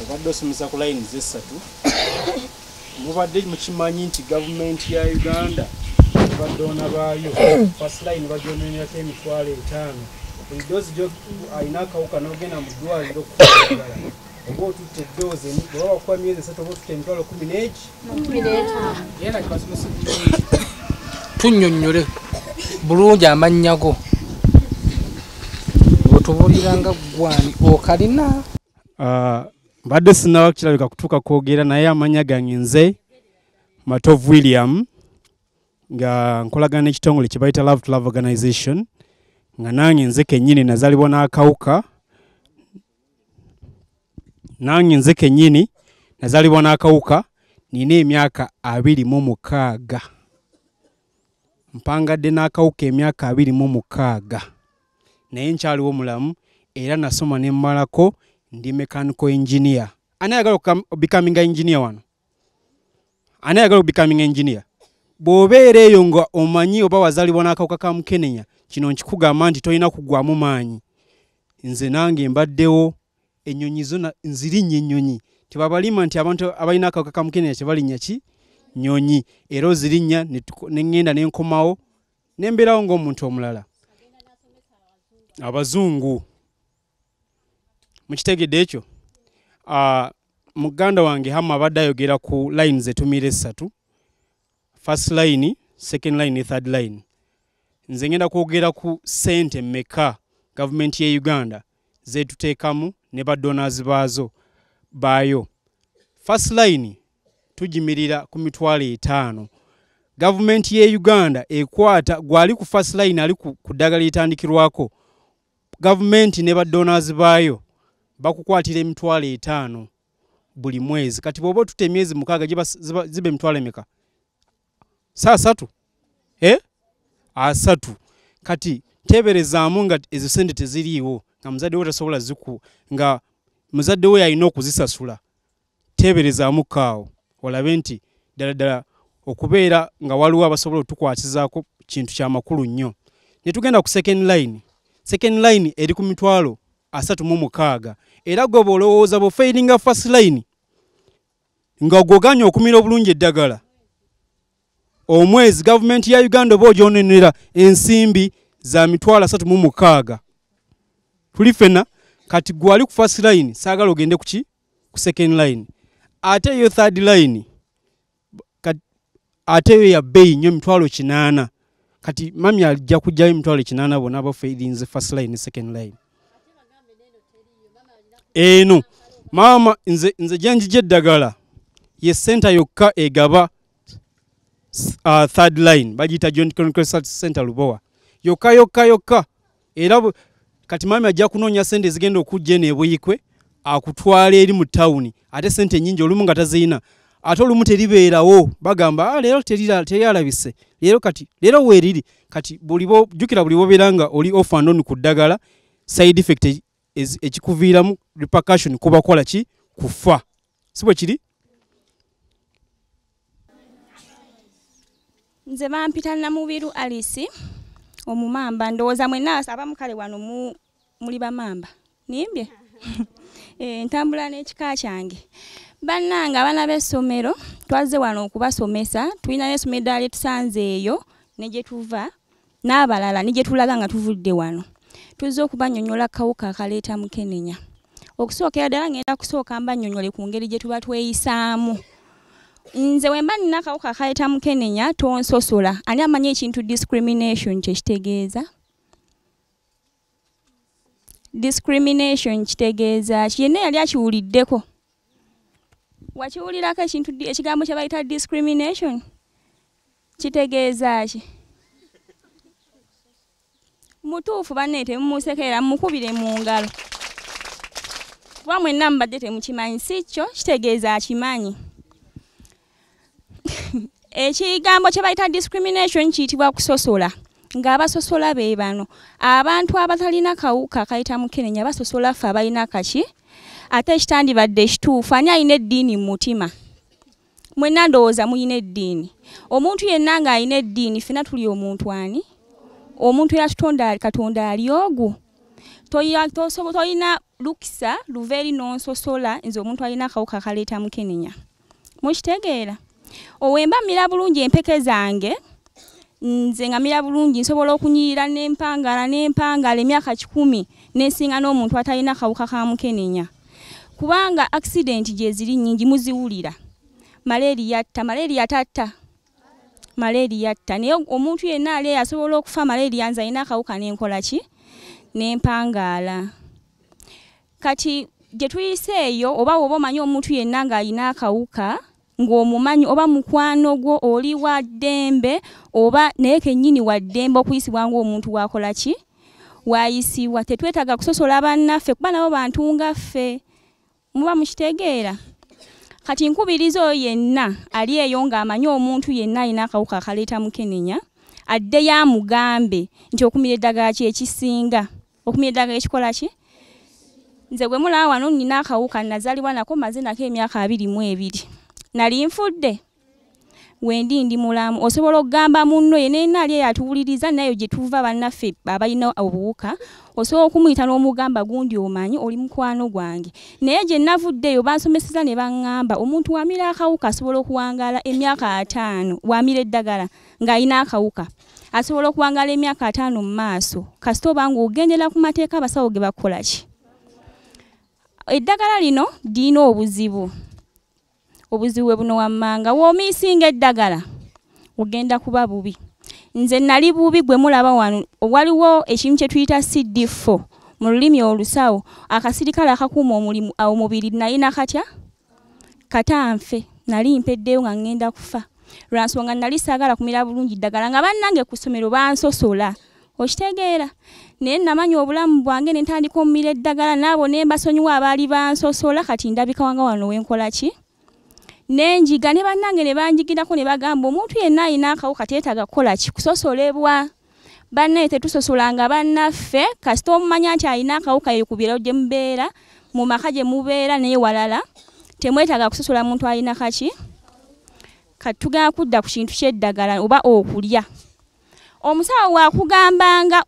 Obadde musa ku line zesatu mubadde mukimanyi nti government ya Uganda badona bayo first line bajonenya emitwalo etaano dozi jo ainaka ukanogena mudwali ndokugala obo tutte dozi bwa kwa miezi esatu obo tutte emitwalo kumi na nne yena kibasomesa tunnyonnyole bulungi amannyago otubuliranga gwani okalina ah Bade sinawa kirabika kutuka kuogera naye amanya ganyenze Matovu William nga nkolagana ekitongole kibaita Love to Love Organization nga nanyenze kenyini nazalibwa n'akawuka nanyenze kenyini nazalibwa n'akawuka nina emyaka abiri mu mukaaga mpangadde n'akawuka emyaka abiri mu mukaaga naye nkyaliwo mulamu era nasoma ne mmalako ndi mechanical engineer. Anayagala becoming engineer wano. Anayagala becoming engineer. Bobere yongo omanyi oba wazali wanaka ukaka mkenenya. Kino nkikugamba nti toyina kugwa mu maanyi. Nze nange mbaddewo ennyonyi zona nzirinye ennyonyi. Tebabalima nti abantu abalina akaka mkenenya tebalinya ki? Nnyonyi. Ero zirinya n'engenda n'enkomawo. N'embeerawo ng'omuntu omulala. Abazungu. Mukitegedde ekyo uh, muganda wange Hamah abadde ayogera ku line zetumire esatu first line second line third line nze ngenda kwogera ku sente meka government ya Uganda zetuteekamu ne badonors baazo bayo first line tujimirira ku mitwalo etaano government ya Uganda ekwata gwali ku first line ali ku ddagala litandikirwako government ne badonors bayo bakukwatira emitwalo etaano buli mwezi kati bwoba tute emyezi mukaaga ziba emitwalo emeka saa satu eh asatu kati teberezaamu nga ezo sente teziriiwo nga muzadde we tasobola ziku nga muzadde we alina okuzisasula teberezaamu kaawo olabe nti ddala ddala okubeera nga waliwo abasobola otukwatizaako kintu kyamakulu nnyo ne tugenda ku second line second line eri ku mitwalo asatu mu mukaaga era gobo olowooza bo failinga first line nga goganya okumira obulungi eddagala omwezi government ya Uganda bojonenera ensimbi za mitwala asatu mu mukaaga tulifena kati gwali ku first line saagala ogende kuki ku second line ate yo third line kati ate yo ya bei nnyo mitwalo kinaana kati mami ajja kujjayo mitwalo kinaana bona abo failinze first line second line eno mama nze nze janji jeddagala ye center yokka egaba uh, third line bagita John Conquest Center Lubowa yokka yokka yokka era kati mama ajja kunonya sente zigenda okujje ne buyikwe akutwala eri mu town ate sente nyingi olumu nga taziina ate olumu teribeerawo bagamba leero terira teyalabise leero kati leero weeriri kati bulibo jukira bulibo beranga oli off and on kuddagala side effect is ekikuviiramu repercussion kuba kola ki kufa sibwe kiri nze bampita Namubiru Alice omumamba ndowooza mwenna abamukale wano mu muli bamamba nimbye e, ntambula n'ekika kyange bannanga abaana b'essomero twaze wano okubasomesa tulina n'essomero eddala tusanze eyo ne gye tuva n'abalala ne gye tulaga nga tuvudde wano tuzo kubannyonnyola kawuka akaleeta mukenenya okusookera ddala ngenda kusooka mbannyonnyole ku ngeri gye tuba tweyisaamu nze we mba nina akawuka akaleeta mukenenya tonsosola ani amanyi ekintu discrimination kye kitegeeza discrimination kitegeeza yenna yali akiwuliddeko wakiwulirako ekintu ekigambo kye bayita discrimination kitegeeza ki mutuufu banne temusekera mukubire mu ngalo kuba mwenna mbadde temukimanyi sikyo kitegeeza akimanyi. Ekigambo kye bayita discrimination kiyitibwa kusosola. Ng'abasosola be bano abantu abatalina kawuka kayita mukenenya basosola ffe abalina kaki ate ekitandibadde ekituufu ani alina eddiini mu mutima. Mwenna ndowooza mulina eddiini. Omuntu yenna ng'alina eddiini ffenna tuli omuntu ani? Omuntu eyatutonda Katonda ali ogu. Toyina lukisa luveeri nonsosola nze omuntu alina akawuka akaleeta mukenenya. Mukitegeera? Owemba mmira bulungi empeke zange, nze nga mmira bulungi nsobola okunyirira n'empangala n'empangala emyaka kikumi n'esinga n'omuntu atalina kawuka ka mukenenya. Kubanga accident gye ziri nnyingi muziwulira. Malaria yatta, malaria tatta. Malaria yatta. Naye omuntu yenna ali asobola okufa malaria nze alina akawuka n'enkola ki? N'empangaala. Kati gye tuyise eyo oba woba omanyi omuntu yenna ng'alina akawuka ng'omumanyi oba mukwano gwo oli wa ddembe oba naye kennyini wa ddembe okuyisibwa ng'omuntu w'akola ki waayisibwa. Tetwetaaga kusosola bannaffe kuba nabo bantu nga ffe. Muba mukitegeera? Kati nkubiriza oyo yenna ali eyo ng'amanyi omuntu yenna alina akawuka akaleeta mukenenya adde yamugambe nti okumira eddagala ki ekisinga okumira eddagala ekikola ki. Nze gwe mulaba wano nnina akawuka nazaalibwa nako maze nako emyaka abiri mu ebiri. Nali nfudde wendi ndi mulamu. Osobola okugamba munno ye nenna ali eyatuwuliriza nayo gye tuva bannaffe abalina obuwuka osobola okumuyita n'omugamba gundi omanyi oli mukwano gwange. Naye gye nnavuddeyo bansomeseza ne baŋŋamba omuntu wamira akawuka asobola okuwangaala emyaka ataano wamira eddagala ng'alina akawuka asobola okuwangaala emyaka ataano mu maaso kasita oba ng'ogendera ku mateeka abasawo ge bakola ki. Eddagala lino lirina obuzibu. Obuziwe buno wammanga woomiisinga eddagala ogenda kuba bubi. Nze nali bubi gwe mulaba wano waliwo ekintu kye tuyita C D four mu lulimi olusawo akasirikale akakuuma omulimu omubiri nalina katya katanfe nali mpeddeyo nga ngenda kufa lwa nsonga nali saagala kumira bulungi ddagala nga bannange ku ssomero bansosola. Okitegeera? Naye namanyi obulamu bwange ne ntandika omumira eddagala n'abo ne mbasonyiwa abaali bansosola kati ndabika wanga wano wenkola ki? Nenjiga ne bannange ne banjigirako ne bagamba omuntu yenna alina akawuka teetaaga kukola ki kusosolebwa. Bannaye tetusosolanga bannaffe kasita omumanya nti alina akawuka yeekubira gye mubeera mu maka gye mubeera naye walala temwetaaga kusosola muntu alina kaki. Kati tugenda kudda ku kintu ky'eddagala oba okulya. Omusawo waakugambanga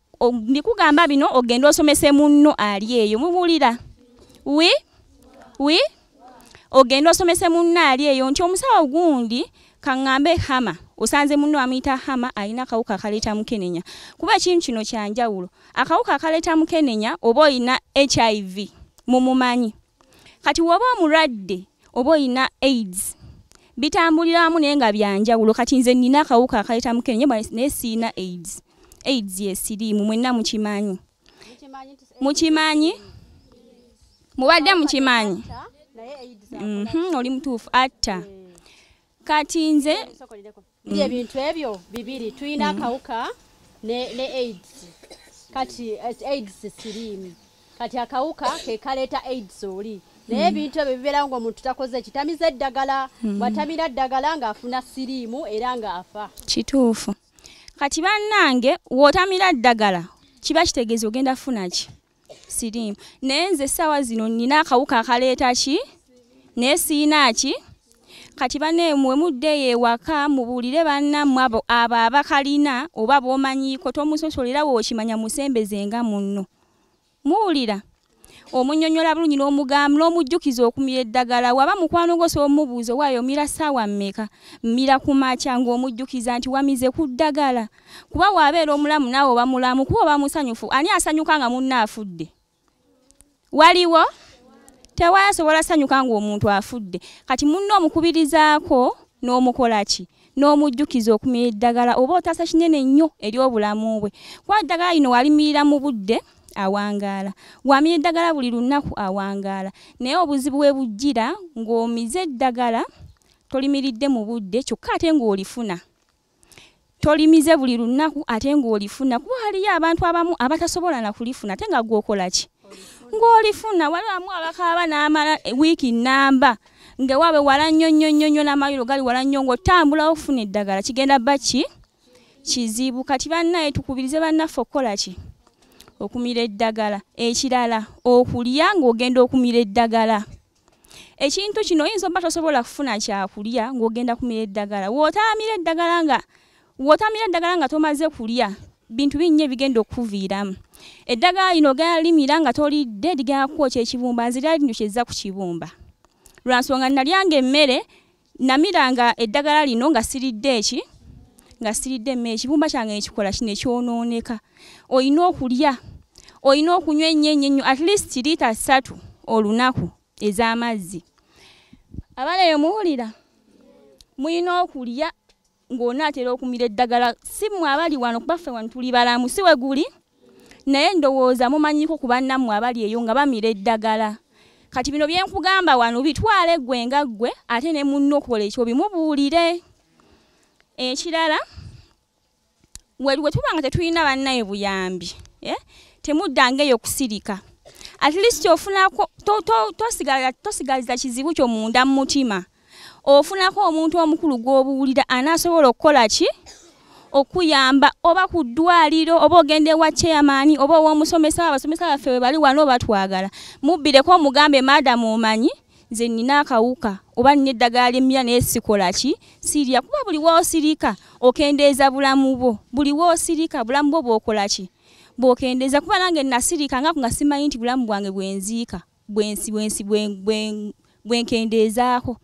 ndikugamba bino ogenda osomese munno ali eyo mubuulira. Wi? Wi? Ogenda osomese munno ali eyo nti omusawo gundi kaŋŋambe Hamah osanze munno amuyita Hamah alina akawuka akaleeta mukenenya. Kuba ekintu kino kyanjawulo. Akawuka akaleeta mukenenya oba olina H I V mumumanyi. Kati woba omulwadde oba olina AIDS bitambuliramu naye nga byanjawulo. Kati nze nnina akawuka akaleeta mukenenya naye siina AIDS. AIDS yesiriimu mwenna mukimanyi. Mukimanyi? Mubadde mukimanyi? Mhm, oli mtuufu atta. Kati nze bye bintu ebyo bibiri tuina akawuka ne ne AIDS. Kati AIDS sirimu. Kati akawuka ke kaleta AIDS oli. Naye bintu ebyo bibeera ng'omuntu takoze kitamiza eddagala, watamira eddagala ng'afuna sirimu era ng'afa. Kituufu. Kati bannange wotamira eddagala kiba kitegeeza ogenda funa ki? Sirimu. Naye nze essaawa zino nnina akawuka akaleeta ki? Ne siina ki? Kati banneemwe muddeyo ewaka mubuulire bannammwe abo abakalina oba b'omanyiiko tomusosolera w'okimanya musembezenga munno. Muwulira? Omunnyonnyola bulungi n'omugamu n'omujjukiza okumira eddagala waba mukwano gwo soomubuuza waayo mmira ssaawa mmeka mmira ku makya ng'omujjukiza nti wamize ku ddagala. Kuba waabeera omulamu naawe oba mulamu kuba oba musanyufu ani asanyuka nga munne afudde? Waliwo? Tewasobola sanyuka ng'omuntu afudde. Kati munno omukubirizaako n'omukola ki? N'omujjukiza okumira eddagala oba otaasa kinene nnyo ery'obulamu bwe. Kuba eddagala lino walimirira mu budde awangaala. Wamira eddagala buli lunaku awangaala. Naye obuzibu bwe bujjira ng'omize eddagala tolimiridde mu budde kyokka ate ng'olifuna. Tolimize buli lunaku ate ng'olifuna kuba haliyo abantu abamu abatasobola na kulifuna ate nga gw'okola ki? ngolifuna wali amwala kaba na amala wiki namba nge wabe wala nyonyo nyonyo na mayiro gali wala nyongo tambula ofuna eddagala kigenda bachi kizibu kati bannaye tukubirize bannaffe okola ki okumira eddagala ekirala okulya ng'ogenda okumira eddagala ekintu kino oyinza oba tosobola kufuna kyakulya ng'ogenda kumira eddagala wootamira eddagala nga wootamira eddagala nga tomaze kulya bintu binnya ebigenda okukuviiramu eddagala lino ogenda limira nga tolidde ligenda kukwokya ekibumba nzira lino kyezza ku kibumba lwa nsonga nalyanga emmere namiranga eddagala lino nga siridde eki nga siridde me ekibumba kyange ekikola kino ekyonooneka olina okulya olina okunywa ennyo ennyo at least liita ssatu olunaku ez'amazzi abaleyo muwulira mulina okulya ng'onaatera okumira eddagala si mmwe abali wano kubaffe wano tuli balamu si we guli naye ndowooza mumanyiko ku bannammwe abali eyo nga bamira eddagala kati bino bye nkugamba wano bitwale ggwe nga ggwe ate ne munno okola ekyo bimubuulire ekirala wewe tubanga tetulina bannaye buyambi eh temuddangeyo kusirika at least ofunako tosigala tosigaliza kizibu kyo munda mu mutima ofunako omuntu omukulu gw'obuwulira anaasobola okukola ki okuyamba oba ku ddwaliro oba ogende wa chairmani oba w'omusomesa abasomesa baffe we bali wano batwagala mubbireko omugambe madamu omanyi nze nina akawuka oba nina eddagala ly'emmira naye sikola ki sirya kuba buli woosirika okendeeza bulamu bwo buli woosirika bulamu bwo bw'okola ki bw'okendeeza kuba nange nasirika nga nga simanyi nti bulamu bwange bwenziika bwensi bwensi bwenkendeezaako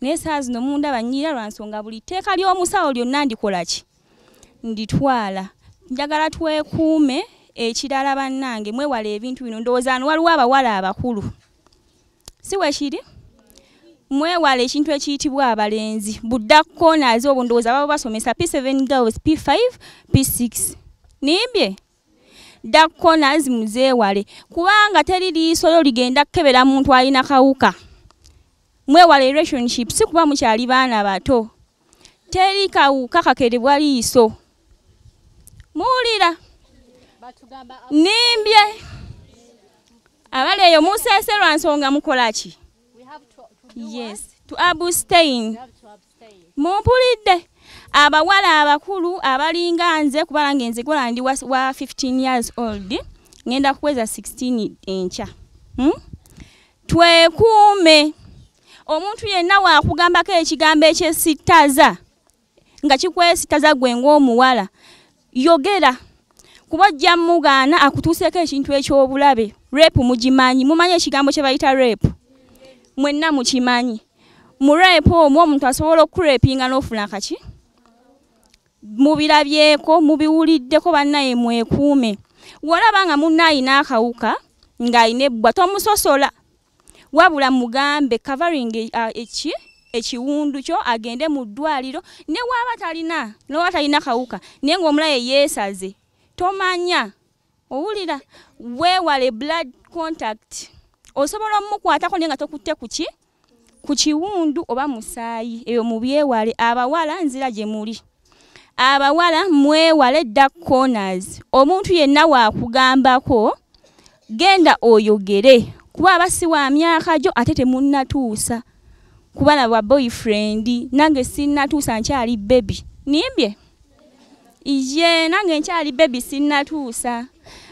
naye saa zino mundaba nnyira lwa nsonga buli tteeka ly'omusawo lyonna ndikola ki nditwala njagala twekuume ekirala bannange mwewala ebintu bino ndowooza ano waliwo abawala abakulu siwe kiri mwewala ekintu ekiyitibwa abalenzi budda konaze obwo ndowooza baba basomesa P seven girls P five P six nimbye dda konaze muzeewale kubanga teri liisolo ligenda kkebera muntu alina kawuka mwewala relationship si kuba mukyali baana bato teri kawuka kakerebwa liiso muwulira nimbye abaleyo museserwa nsonga mukola ki yes to abstain mumpulidde abawala abakulu abalinga nze kubala ngenze gola ndi wa fifteen years old ngenda kuweza sixteen encha hmm? Twekuume omuntu yenna waakugambako ekigambo ekyesittaza nga kikwesittaza gwe ng'omuwala yogera kuba jja mugaana akutuuseeko ekintu eky'obulabe repu mugimanyi mumanyi ekigambo kye bayita repu mwenna mukimanyi mu repu omwo omuntu asobola okurepinga n'ofuna kaki mubirabyeko mubiwuliddeko bannaye mwekuume walaba nga munna alina akawuka ng'alina ebbwa tomusosola wabula mugambe covering eki ekiwundu kyo agende mu ddwaliro ne waaba talina nowa talina kawuka naye ng'omulaye yeesaze tomanya owulira weewale blood contact osobola omukwatako naye nga tokutte kuki ku kiwundu oba musaayi eyo mubyewale abawala nzira gye muli abawala mwewale dark corners omuntu yenna waakugambako genda oyogere kuba abasi wa myaka gyo ate temunnatuusa kuba na ba boyfriend nange sinnatuusa nkyali baby nimbye iye nange nkyali baby sinnatuusa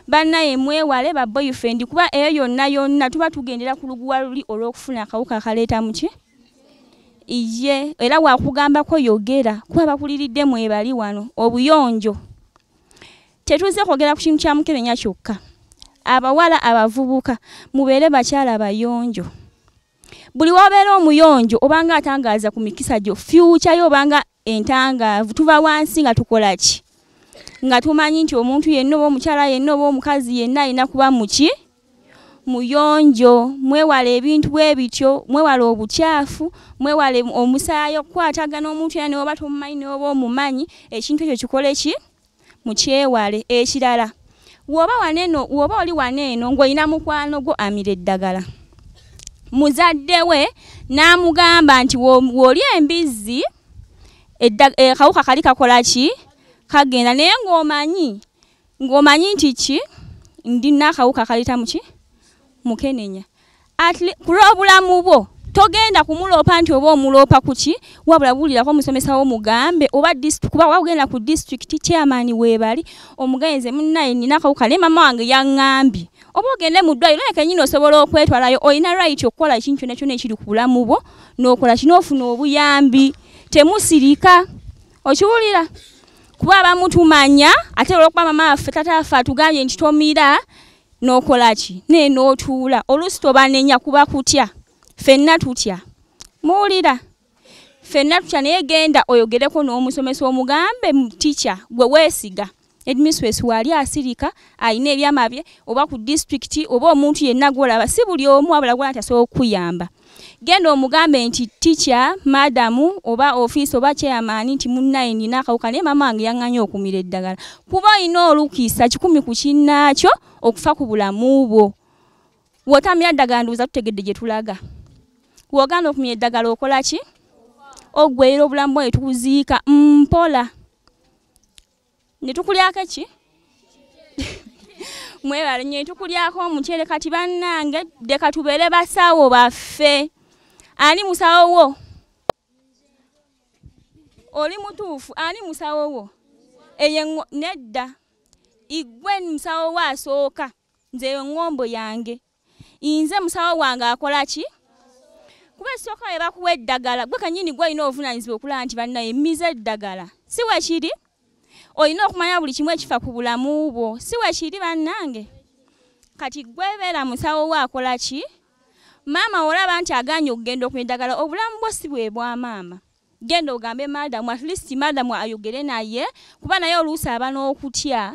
bannaye mwewale ba boyfriend kuba eyo yonna yonna tuba tugendera ku luguwa luli olw'okufuna akawuka akaleeta muki iye era waakugambako yogera kuba bakuliridde mwebali wano obuyonjo tetuze kwogera ku kintu kya mukebenya kyokka abawala abavubuka mubeere bakyala bayonjo buli wabeera omuyonjo obanga atangaaza ku mikisa gyo fyuca yo obanga entangaavu tuva wansi nga tukola ki nga tumanyi nti omuntu yenna oba omukyala yenna oba omukazi yenna alina kuba muki muyonjo mwewala ebintu bwe bityo mwewala obukyafu mwewala omusaayi okukwatagana omuntu yenna ne woba tomumanyi ne woba omumanyi ekintu ekyo kikole ki mukyewale ekirala woba waneeno woba oli waneeno ng'olina mukwano gwo amira eddagala muzadde we n'amugamba nti w'oli embizzi akawuka kali kakola ki kagenda naye ng'omanyi ng'omanyi nti ki ndina akawuka kalita muki mukenenya atli kurobula mubo togenda kumulopa nti obo omulopa kuchi wabula bulira ko musomesa wo mugambe oba district kuba wagenda ku district chairman webali omugenze munnaye ninaka ukalema mawange yangambi obogende mudwayo leke nyino sobola okwetwalayo oyina right okola chincho nacho nechiri kubula mubo nokola chinofuna obuyambi temusirika ochiwulira kuba abamutumanya ate olwo kuba mama affe tata affe atugambye nti tomira nokola ki ne notuula olusito banenya kuba kutya fenna tutya muulira fenna tutya naye genda oyogereko n'omusomesa omugambe teacher gwe weesiga admisses wali asirika ayina ebyama bye oba ku district oba omuntu yenna gwolaba si buli omu abala gwala tasobola okuyamba genda omugambe nti teacher madamu oba office oba chairman nti munnaye nina akawukane mama wange yanganya okumira eddagala kuba ino olukiisa kikumi ku kinnaakyo okufa ku bulamu bwo wotamira eddagala nduza tutegedde gye tulaga wogana okumira eddagala okola ki ogwera obulamu bwe tukuziika mpola nitukulyako ki mwebale nye tukulyako omukyere kati bannange deka tubeere basawo baffe ani musawo wo oli mutuufu ani musawo wo eye nedda igwe musawo wasooka nze ngombo yange inze musawo wange akola ki kuba sooka eba kuwa eddagala gwe kanyini gwalina obuvunaanyizibwa okulaba nti bannaye mmiza eddagala si wekiri oyina okumanya buli kimu ekifa ku bulamu bwo si wekiri bannange kati gwebeera musawo waakola ki maama olaba nti aganye okugenda okumira eddagala obulamu bwo si bwe bwa maama genda ogambe madamu at least madamu ayogere naye kuba naye oluusi aba n'okutya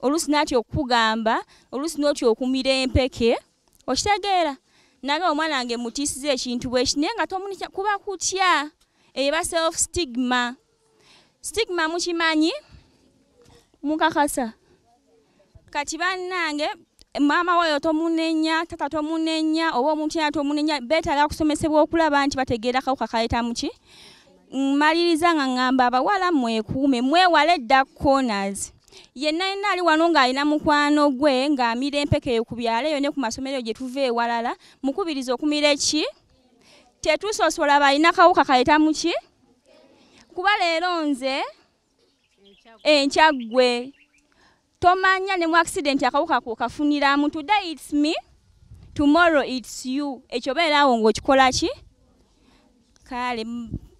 oluusi n'atya okukugamba oluusi n'otya okumira empeke okitegeera naga omwana wange mutiisiza ekintu bweki naye nga tomunikya kuba kutya eba self stigma stigma mukimanyi mukakasa kati bannange mama wayo tomunenya tata tomunenya oba omuntu ya tomunenya beetaaga kusomesebwa okulaba nti bategeera kakaleeta muki mmaliriza nga ngamba abawala mwekuume mwewale dark corners yenna yenna ali wano ng'alina mukwano gwe ng'amira empeke eyo ku byalo eyo ne ku masomero gye tuva ewalala mukubiriza okumira ki tetusosola balina kawuka kaleeta muki kuba leero nze enkyagwe tomanya ne mu accident akawuka kokafunira mu today it's me tomorrow it's you ekyo beerawo ng'okikola ki kale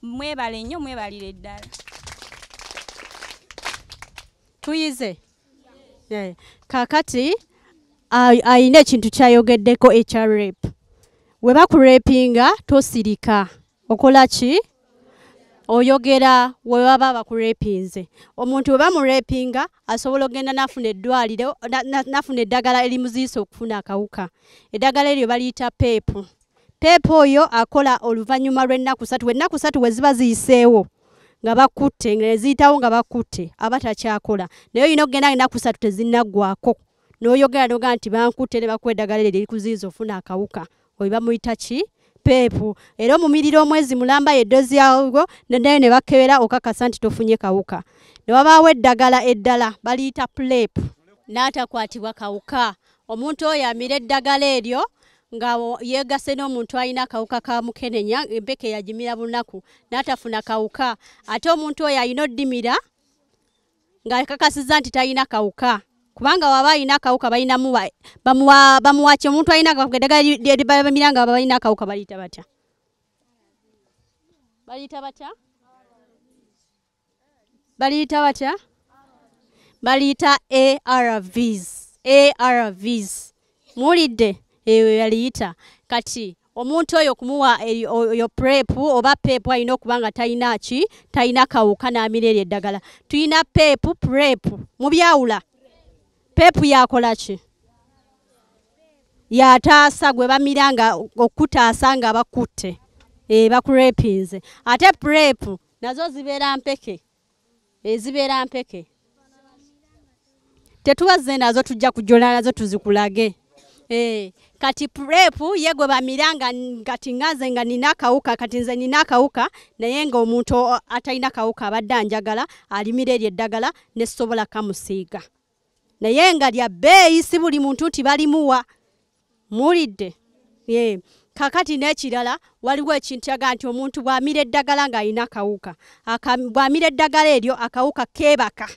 mwebale nnyo mwebalire eddala tuyize kakati ayina ekintu kyayogeddeko ekya rape we bakurepinga tosirika okola ki oyogera we baba bakurepinze omuntu we bamurepinga asobola ogenda nafuna eddwaliro nafuna eddagala erimuziisa okufuna akawuka eddagala eryo baliyita peepo peepo oyo akola oluvannyuma lw'ennaku ssatu ennaku ssatu we ziba ziyiseewo nga bakutte ngeziyitawo nga bakutte aba takyakola naye olina okugenda ennaku ssatu tezinnaggwako n'oyogera noga nti bankutte ne bakuwa eddagala eryo erikuziyiza ofuna akawuka oyo bamuyita ki peepo era omumirira omwezi mulamba yeddozi yawo naye ne bakebera okakasa nti tofunye kawuka ne wabaawo eddagala eddala baliyita plep n'atakwatibwa kawuka omuntu oyo amira eddagala eryo nga yeegase n'omuntu alina akawuka ka mukenenya empeke yagimira bunaku n'atafuna kawuka ate omuntu oyo alina oddimira ng'akakasiza nti talina kawuka kubanga waba alina kawuka balina muwa bamuwa bamuwa kye omuntu alina kawuka miranga balina kawuka baliyita batya baliyita batya baliyita batya baliyita A R Vs A R Vs muwulidde eyo yaliyita kati omuntu oyo kumuwa oyo prep oba pepu alina okubanga talina ki talina kawuka n'amira eryo eddagala tulina pepu prep mubyawula pepu yakola ki yataasa gwe bamira nga okutaasa nga bakutte bakurepinze ate purepu nazo zibeera mpeke ezibeera mpeke tetuba ze nazo tujja kujola nazo tuzikulage kati purepu ye gwe bamira nga kati ngaze nga nina akawuka kati nze nina akawuka naye nga omuntu atalina akawuka abadde anjagala alimira eryo eddagala nesobola kamusiiga naye nga lya bbeeyi si buli muntu nti balimuwa mulidde ye kakati n'ekirala waliwo ekintaga nti omuntu bw'amira eddagala nga alina akawuka bw'amira eddagala eryo akawuka keebaka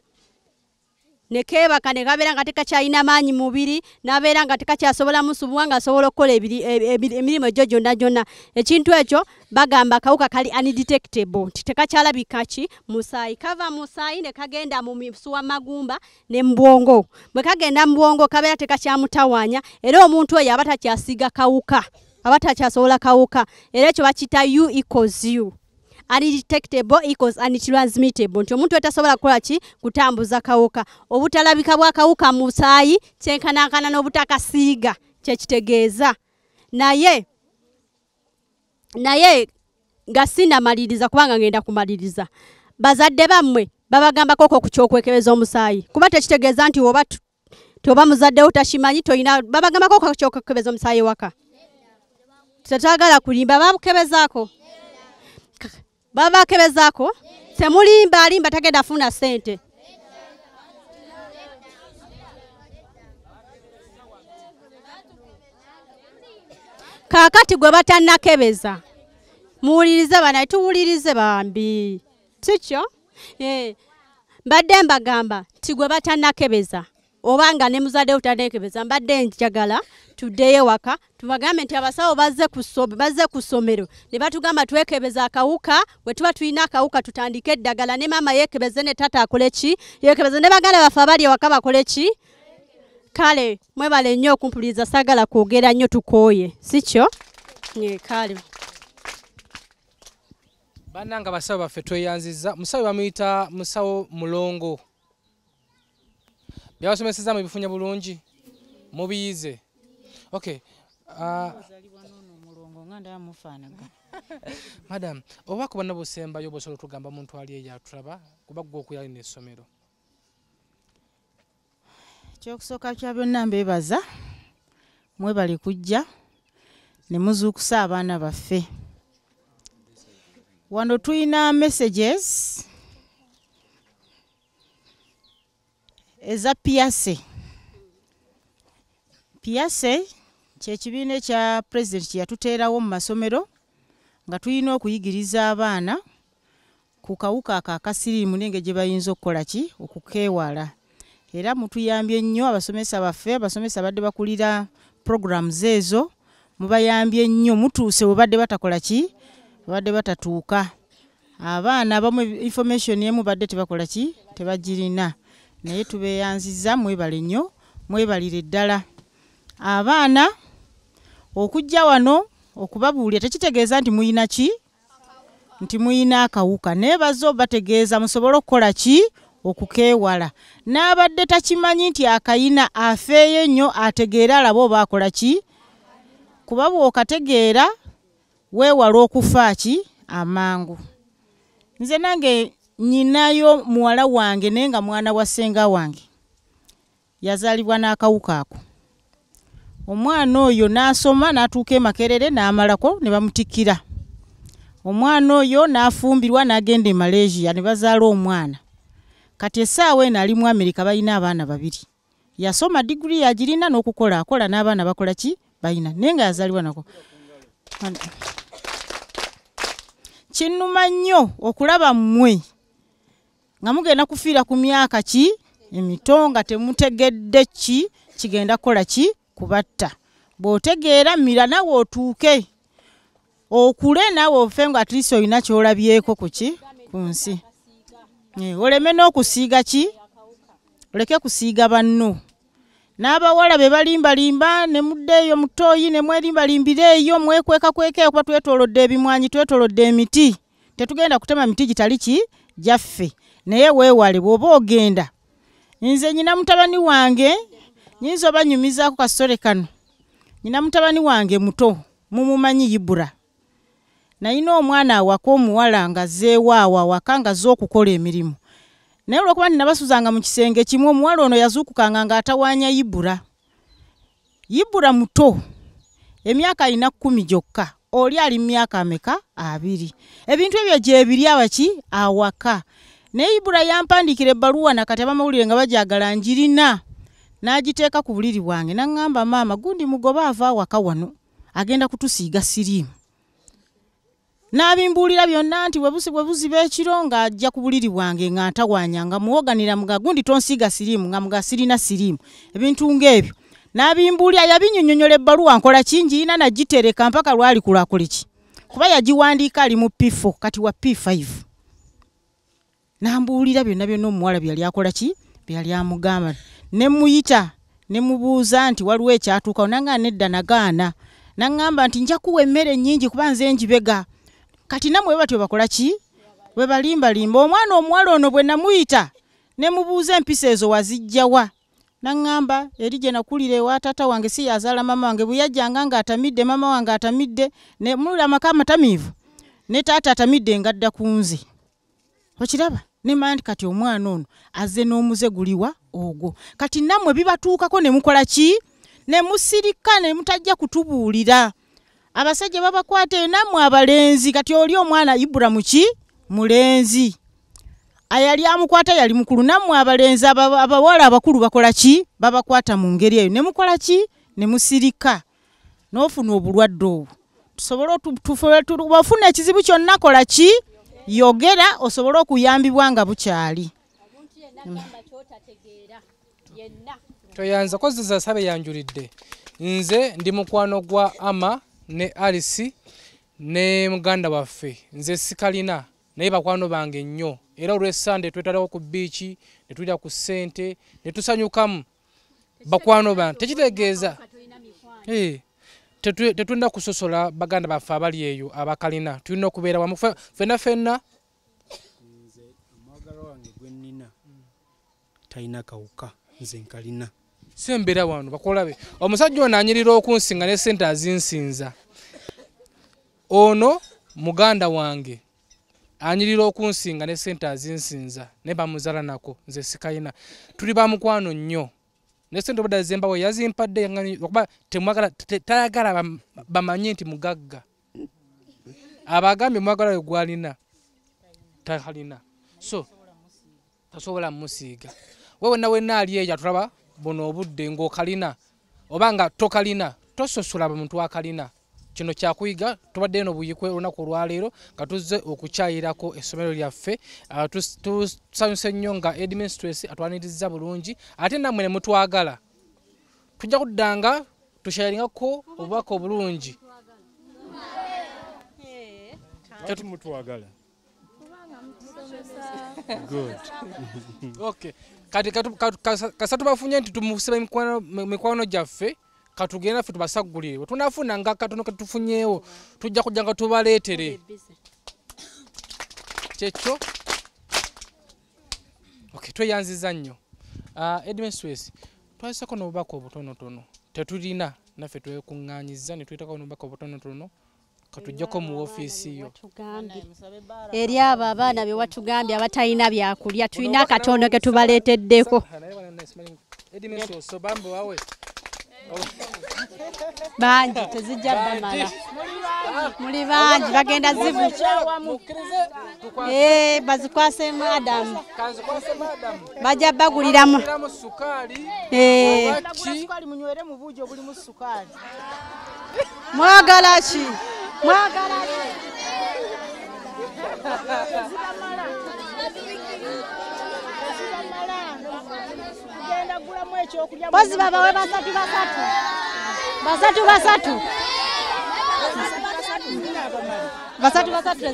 ne keebaka ne kabeera nga tekakyalina maanyi mubiri n'abeera nga tekakyasobola musubwa nga asobola okukola emirimu egyo gyonna gyonna ekintu ekyo bagamba akawuka kali undetectable nti tekakyalabika ki musaayi kava musaayi ne kagenda mu misuwa magumba ne mbwongo bwe kagenda mbwongo kabeera tekakyamutawaanya era omuntu oyo aba takyasiga kawuka abatachaasola kawuka era ekyo bakita u equals u undetectable equals untransmittable nti omuntu etasobola kukola ki kutambuza kawuka obutalabika bwa kawuka musaayi kyenkanankana n'obutakasiiga kyekitegeeza naye naye nga sinnamaliriza kubanga ngenda kumaliriza bazadde bammwe babagambako okwo ku ky'okwekebeza omusaayi kuba tekitegeeza nti oba toba muzaddewo takimanyi toyina babagambako okwo ku ky'okwekebeza omusaayi waka tatagala kulimba babukebezaako baba kebezaako temulimba alimba tagenda funa sente kakati gwe batannakebeza muwulirize banaye tuwulirize bambi tikyo mbadde mbagamba ti gwe batannakebeza obanga ne muzadde utandekebeza mbadde njagala tuddeyo waka tubagambe nti abasawo bazze kusobe bazze kusomero ne batugamba twekebeza akawuka we tuba tulina akawuka tutandike eddagala ne mama yekebeze ne tata akole ki yekebeze ne bagala bafa bali waka bakole ki kale mwebale nnyo okumpuliriza sagala kwogera nnyo tukooye sikyo nye kale bananga basawo baffe tweyanziza musawo bamuyita musawo mulongo byawasomeseza mu bifunya bulungi mubiyize okay uh, madam oba kuba n'obusembayo obosobola otugamba muntu ali eyo atulaba kuba ggwe okuyali n'essomero ekyokusooka kya byonna mbeebaza mwebale kujja ne muzuukusa abaana baffe wano tulina messages eza Piase. Piase kyekibiina ekya Pulezidenti yatuteerawo mu masomero nga tulina okuyigiriza abaana ku kawuka ako akasiriimu nenge gye bayinza okukola ki okukeewala era mutuyambye ennyo abasomesa baffe abasomesa badde bakulira programs ezo mubayambye ennyo mutuuse bwe badde batakola ki bwe badde batatuuka abaana abamu information emu badde tebakola ki tebagirina naye tubeyanziza mwebale nnyo mwebalire ddala abaana okujja wano okubabuulira tekitegeeza nti muyina ki nti muyina akawuka naye baze obategeeza musobole okukola ki okukeewala n'abadde takimanyi nti akayina afeeyo nnyo ategeera alaba oba akola ki kuba bw'okategeera weewala okufa ki amangu nze nange ninayo muwala wange naye nga mwana wa ssenga wange yazaalibwa n'akawuka ako omwana oyo n'asoma n'atuuka emakerere n'amalako ne bamutikkira omwana oyo n'afumbirwa n'agenda e Malaysia ne bazaala omwana kati essaawa eno ali mu Amerika balina abaana babiri yasoma diguli yagirina n'okukola akola n'abaana bakola ki balina naye nga yazaalibwa nako kinnuma nnyo okulaba mmwe nga mugenda kufiira ku myaka ki emito nga temutegedde ki kigenda kukola ki kubatta bw'otegeera mira nawe otuuke okule nawe ofe nga atliisi olina kyolabyeko ku ki ku nsi oleme n'okusiiga ki oleke kusiiga banno n'abawala be balimbalimba ne mudde eyo mutooyi ne mwerimbalimbira eyo mwekwekakweka okuba twetolodde ebimwanyi twetolodde emiti tetugenda kutema miti gitali ki gyaffe naye weewale bw'oba ogenda nze nnyina mutabani wange nyinza obanyumizaako kasitole kano nnyina mutabani wange muto mumumanyi Ibura nayina omwana awaka omuwala nga zeewaawa awaka nga z'okukola emirimu naye olwokuba ninabasuzanga mu kisenge kimu omuwala ono yazuukukanga ng'atawaanya Ibura Ibura muto emyaka alina kkumi gyokka oli ali mu myaka ameka abiri ebintu ebyo gyebiri abaki awaka naye Ibura yampandikira ebbaluwa nakati abamawulire nga bagyagala njirina Najiteeka ku buliri bwange nangamba mama gundi mugoba ava awaka wano agenda kutusiiga sirimu. Nabimbuulira byonna nti webusi webusi b'ekiro nga ajja ku buliri bwange nga ntawanya nga muwoganira mga gundi tonsiiga sirimu nga mga sirina sirimu ebintu ng'ebyo. Nabimbuulira yabinnyonnyonyola ebbaluwa nkola kingi ina nagitereka mpaka lwali kulakuliki kuba yagiwandiika ali mu P four kati wa P five. Nambuulira byonna byonna omuwala byali akola ki byali amugamba ne muyita ne mubuuza nti waliwo ekyatuuka onanga nedda nagaana nangamba nti nja kuwa emmere nnyingi kuba nze njibega kati namwe batyo bakola ki we balimba limba omwana omuwala ono bwe namuyita ne mubuuza empisa ezo wazijjawa nangamba eri je nakulira ewa tata wange si yazala mama wange buyajjanga nga atamidde mama wange atamidde ne mulira makama tamivu ne tata atamidde ngadda kunze okiraba ne mandi kati omwana ono azze n'omuze guliwa ogwo kati namwe bibatuukako ne mukola ki ne musirika ne mutajja kutubuulira abasajja babakwate namwe abalenzi kati oli omwana Ibrahimu ki mulenzi ayali amukwata yali mukulu namwe abalenzi abawala abakulu bakola ki babakwata mu ngeri eyo ne mukola ki ne musirika n'ofuna obulwadde obwo tusobole tufuwe tubafuna ekizibu kyonna kola ki yogera osobole okuyambibwa nga bukyali toyanza kozesa sabe yanjuridde nze ndi mukwano gwa Ama ne Alice ne muganda waffe nze sikalina naye bakwano bange nnyo era olw'essande twetalawo ku biici ne tulya ku ssente ne tusanyukamu bakwano bange tekitegeeza tetulina kusosola baganda baffe abali eyo abakalina tulina okubeera wamu fenna fenna nze omwagala wange gwe nnina talina kawuka nze nkalina sembeera wano bakolabe omusajja ono anyirira okunsinga ne ssente azinsinza ono muganda wange anyirira okunsinga ne ssente azinsinza ne bamuzala nako nze sikalina tuli bamukwano nnyo nesendo bada zembawe yazimpadde yangani okuba temwagala tayagala bamanye nti mugagga abagambe mwagala yogwalina tahalina so tasobola musiiga wewe nawe naali eja tulaba bono obudde ng'okalina obanga tokalina tososola bamuntu akalina kino kyakuyiga tubadde eno buyikwe olunaku olwaleero nga tuzze okukyayirako essomero lyaffe tusanyuse nnyo nga administrasi atwaniriza bulungi ate nammwe ne mutwagala tujja kuddanga tushayiringako obubaka obulungi kati kasatubafunye nti tumusiba mikwano gyaffe katugenda fe tubasaggulire tunafuna nga katono katufunyeewo tujja kujanga tubaleetere kyekyo okay tweyanziza nnyo administrators twasako n'obubaka obutonotono tetulina naffe twekuŋŋaanyiza ne twetako n'obubaka obutonotono katujjako mu ofiisi yo eri abo abaana be watugambye abatalina byakulya tulina katono ke tubaleeteddeko administrators so bambo wawe banji tezijja bamala muli banji bagenda zivu eh bazikwase madam bajja baguliramu eh sukali munywere mu bujo buli mu sukali mwagalachi mwagalachi Bozi baba we basatu basatu basatu basatu basatu basatu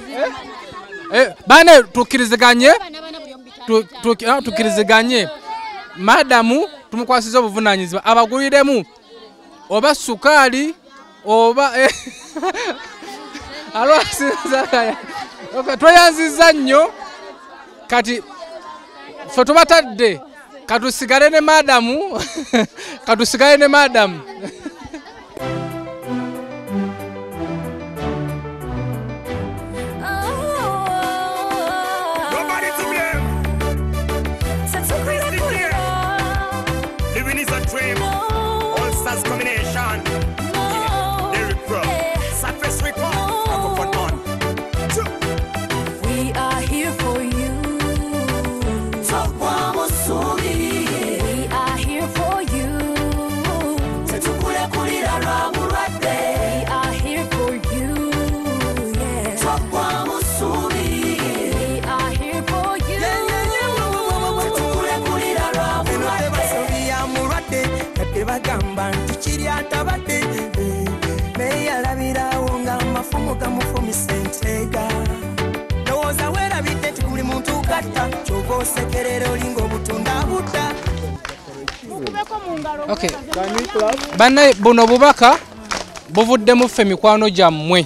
eh bane tukiriziganye tukiriziganye madamu tumukwasiza obuvunanyizibwa abaguliremu oba sukali oba alwa sinzakaya toyanziza nnyo kati foto batadde katusigale ne madamu katusigale ne madamu We are here for you. Okay. Bana bono bubaka buvudde mu ffe mikwano gyammwe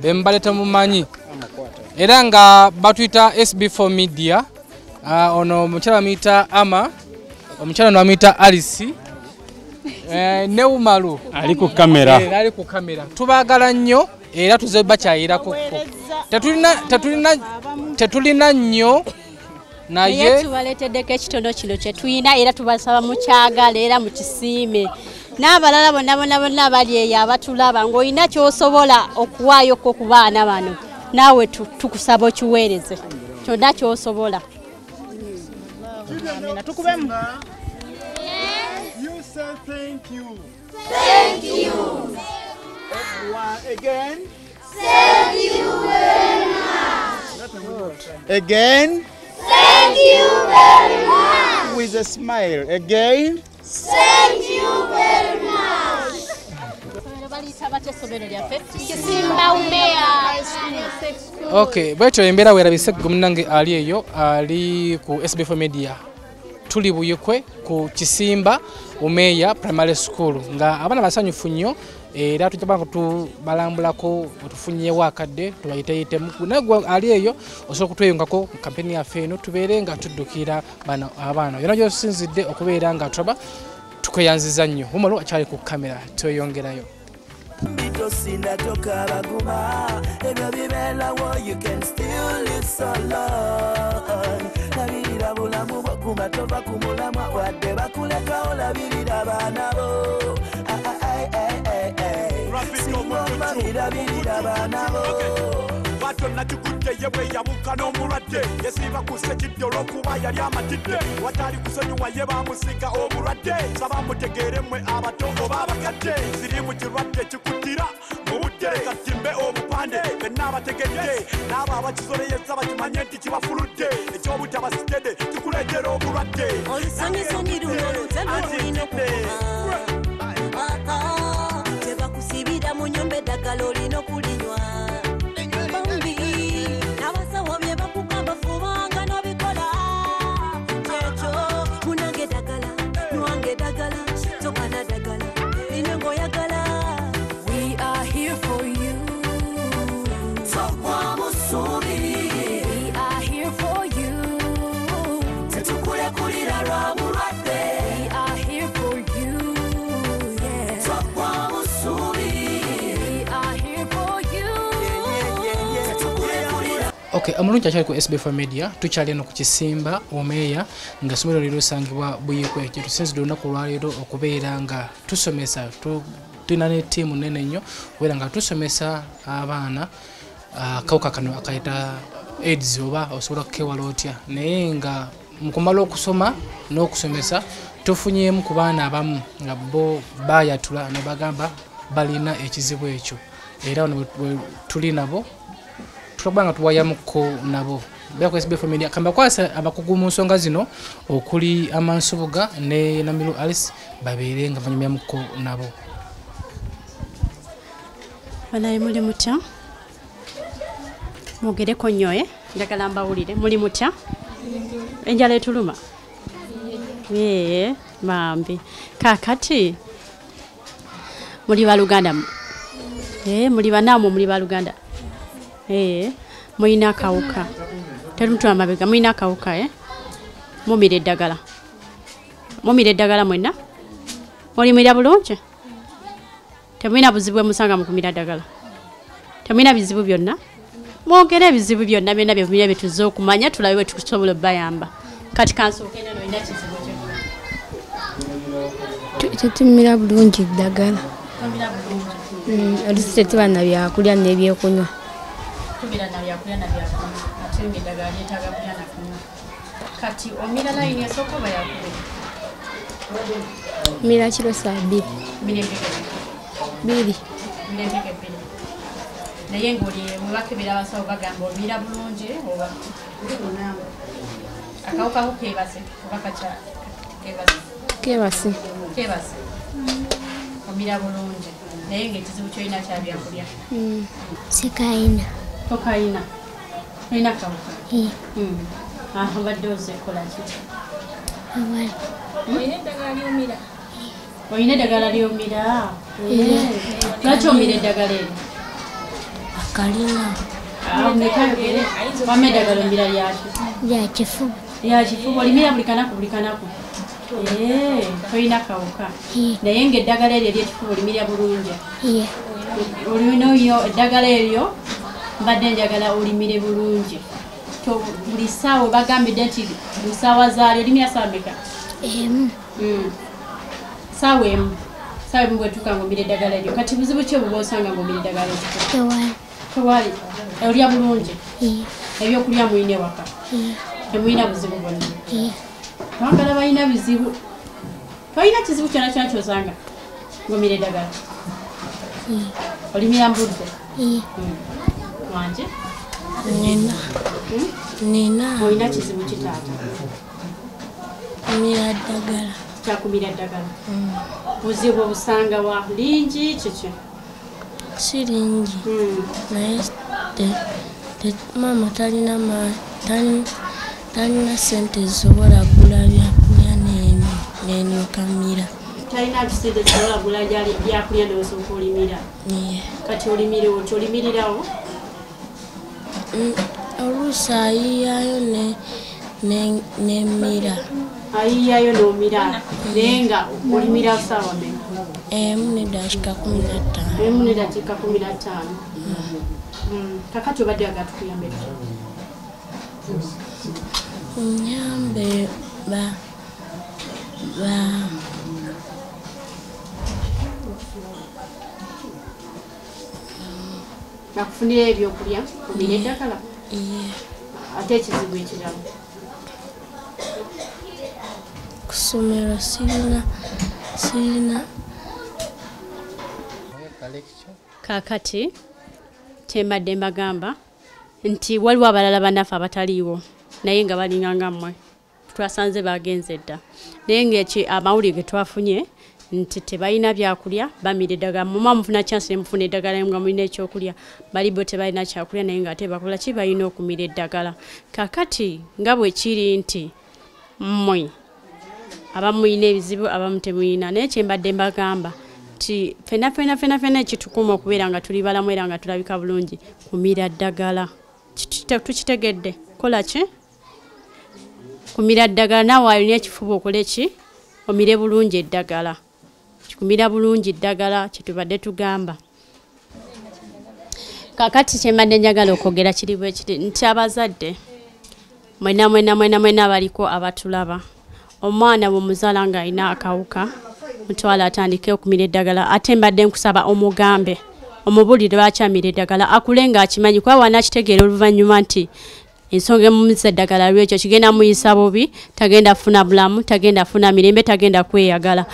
bembaleta mu manyi era nga batwita S B four media uh, ono omukyala amuyita Hamah omukyala n'amuyita Alice eh neumalu ali ku kamera eh ali ku kamera tubagala nnyo era tuze bakyayira ko tetulina tetulina tetulina nnyo naye tuwaleteddeko ekitono kino kye tuyina era tubasaba mukyagala era mu kisiime n'abalala bonna bonna bonna bali eyo abatulaba ng'olina ky'osobola okuwaayoko ku baana bano naawe tukusaba okiweereze kyonna ky'osobola you say thank you thank you again thank you again thank you very much. With a smile again. Thank you very much. Okay, bwecho embera wera bise gumunange ali eyo ali ku S B four media. Tuli buyekwe ku Kisimba Umeya Primary School nga abana basanyufu nnyo era tutabako tu balambulako otufunye wakadde tubayiteyite mu nagwa ali eyo osobola kutweyongako kampeni ya feno tubere nga tudukira bana abana yona yo sinzidde okubeera nga tuba tukoyanziza nnyo humalo akyali ku kamera tweyongerayo What Lolino kulinywa Bambi nabasawo bye bakugamba fubanga nobikola Checho munange dagala nwange dagala tokana dagala inengo yagala we are here for you Tokwa musubi we are here for you Tetukule kulira lwabulwadde we are here for you yeah Tokwa musubi okay, amulunja chali ku S B four media tuchali no ku Kisimba Omeya nga somero lero sangibwa buyekwe kye tusinzi donna ku lwalero okubeera nga tusomesa tu tinane team nene nnyo wera nga tusomesa abaana akauka kano akaita AIDS oba osobola kukewala otya naye nga mukumala okusoma n'okusomesa tufunyeemu ku baana abamu nga bo bayatula ne bagamba balina ekizibu ekyo era tuli nabo tubanga tuwayamuko nabo bya ku S B four media kamba kwasa abakugu mu nsonga zino okuli Hamah Nsubuga ne Namiru Alice baberenga vanyumya muko nabo banaye muri mutya mugere ko nyoye ndagala mbawulire muri mutya enjale tuluma eh mambi kakati muri baluganda eh muri banamo muri baluganda eh moyina kauka terumtu amabega moyina kauka eh mumire dagala mumire dagala moyina oli mira bulonche temina buzibwe musanga mukumira dagala temina bizibu byonna mwogere bizibu byonna byonna byevumira bituzo kumanya tulawe tukusobola bayamba kati kanso okenda no inachi ziboje tetumira bulonche dagala kamira bulonche mm alisete bana bya kulya nebye kunywa kubira na yakula na yakula atemi dagale tagabya na kuna kati omira line yasoko bayakule mira kilo sabi mire peke mire mire peke peke na yengo liye mwakibira basawo bagambo mira bulonje oba ndibona akauka huke base bakacha kebase kebase kebase omira bulonje na yenge tizucho ina cha byakulya mm sikaina Tokaina. Ina kauka. Mm. Abadde ozekola ki? Awali. Oyina eddagala ly'omira. Oyina eddagala ly'omira. Lwaki omira eddagala eryo? Akalina. Wamma eddagala omira lyaki? Lya kifuba. Lya kifuba. Olimira buli kanaku buli kanaku. Toyina kawuka. Naye ng'eddagala eryo ery'ekifuba olimirya bulungi. Olina eddagala eryo mbadde njagala olimire bulungi. To buli ssaawa bagambidde nti mu ssaawa zaalyo olimira ssaawa meka? Emu. Ssaawa emu. Ssaawa emu bwetuuka ng'omira eddagala eryo. Kati buzibu ki obuba osanga ng'omira eddagala eryo? Tewali. Tewali. Olya bulungi? Ebyokulya mulina ewaka? Temulina buzibu bwonna? Abagala balina bizibu. Tolina kizibu kyonna kyonna ky'osanga ng'omira eddagala? Olimira mbudde? Wanje? Nina. Nina. Olina kizibu ki taata? Kumira ddagala. Kyakumira ddagala. Buzibu obusanga wa lingi kiki? Si lingi. Naye maama talina maanyi. Talina ssente zisobola kugula byakulya n'enyokamira. Talina ssente zisobola kugula byakulya n'osooka olimira. Kati olimire oti olimirirawo? Oluusi ayiyayo n'emmira. Ayiyayo n'omira naye nga olimira ssaawa mmeka? Emu n'eddakiika kumi na ttaano. Emu n'eddakiika kumi na ttaano. Kakati obadde agatukuyambeko? Nyambe ba ba bakufunira ebyokulya omira eddagala ate ekizibu ekirala ku ssomero sirina sirina kakati tembadde mbagamba nti waliwo abalala bannaffe abataliiwo naye nga balinganga mmwe twasanze bagenze dda naye ng'eki amawuli ge twafunye nti tebalina byakulya bamira eddagala muma mufuna chance nemufuna eddagala nga mulina ekyokulya bali bo tebalina kyakulya naye ng'ate bakola ki balina okumira eddagala kakati nga bwe kiri nti mmwe abamulina ebizibu abamu temulina naye kyembadde mbagamba ti fena fena fena fena ekitukuuma okubeera nga tuli balamu era nga tulabika bulungi kumira ddagala tukitegedde kola ki? Kumira ddagala naawe alina ekifuba okole ki omire bulungi eddagala kikumira bulungi eddagala kyetubadde tugamba kakati kyembadde njagala okwogera kiri bwe kiri nti abazadde mwena mwena mwena mwena baliko abatulaba omwana bw'omuzaala nga alina akawuka mutwala atandike okumira eddagala ate mbadde nkusaba omugambe omubulire lwaki amira eddagala akule ng'akimanyi kuba waanaakitegeera oluvannyuma nti ensonga emumisa eddagala lwekyo kigenda muyisa bubi tagenda funa bulamu tagenda funa mirembe tagenda kweyagala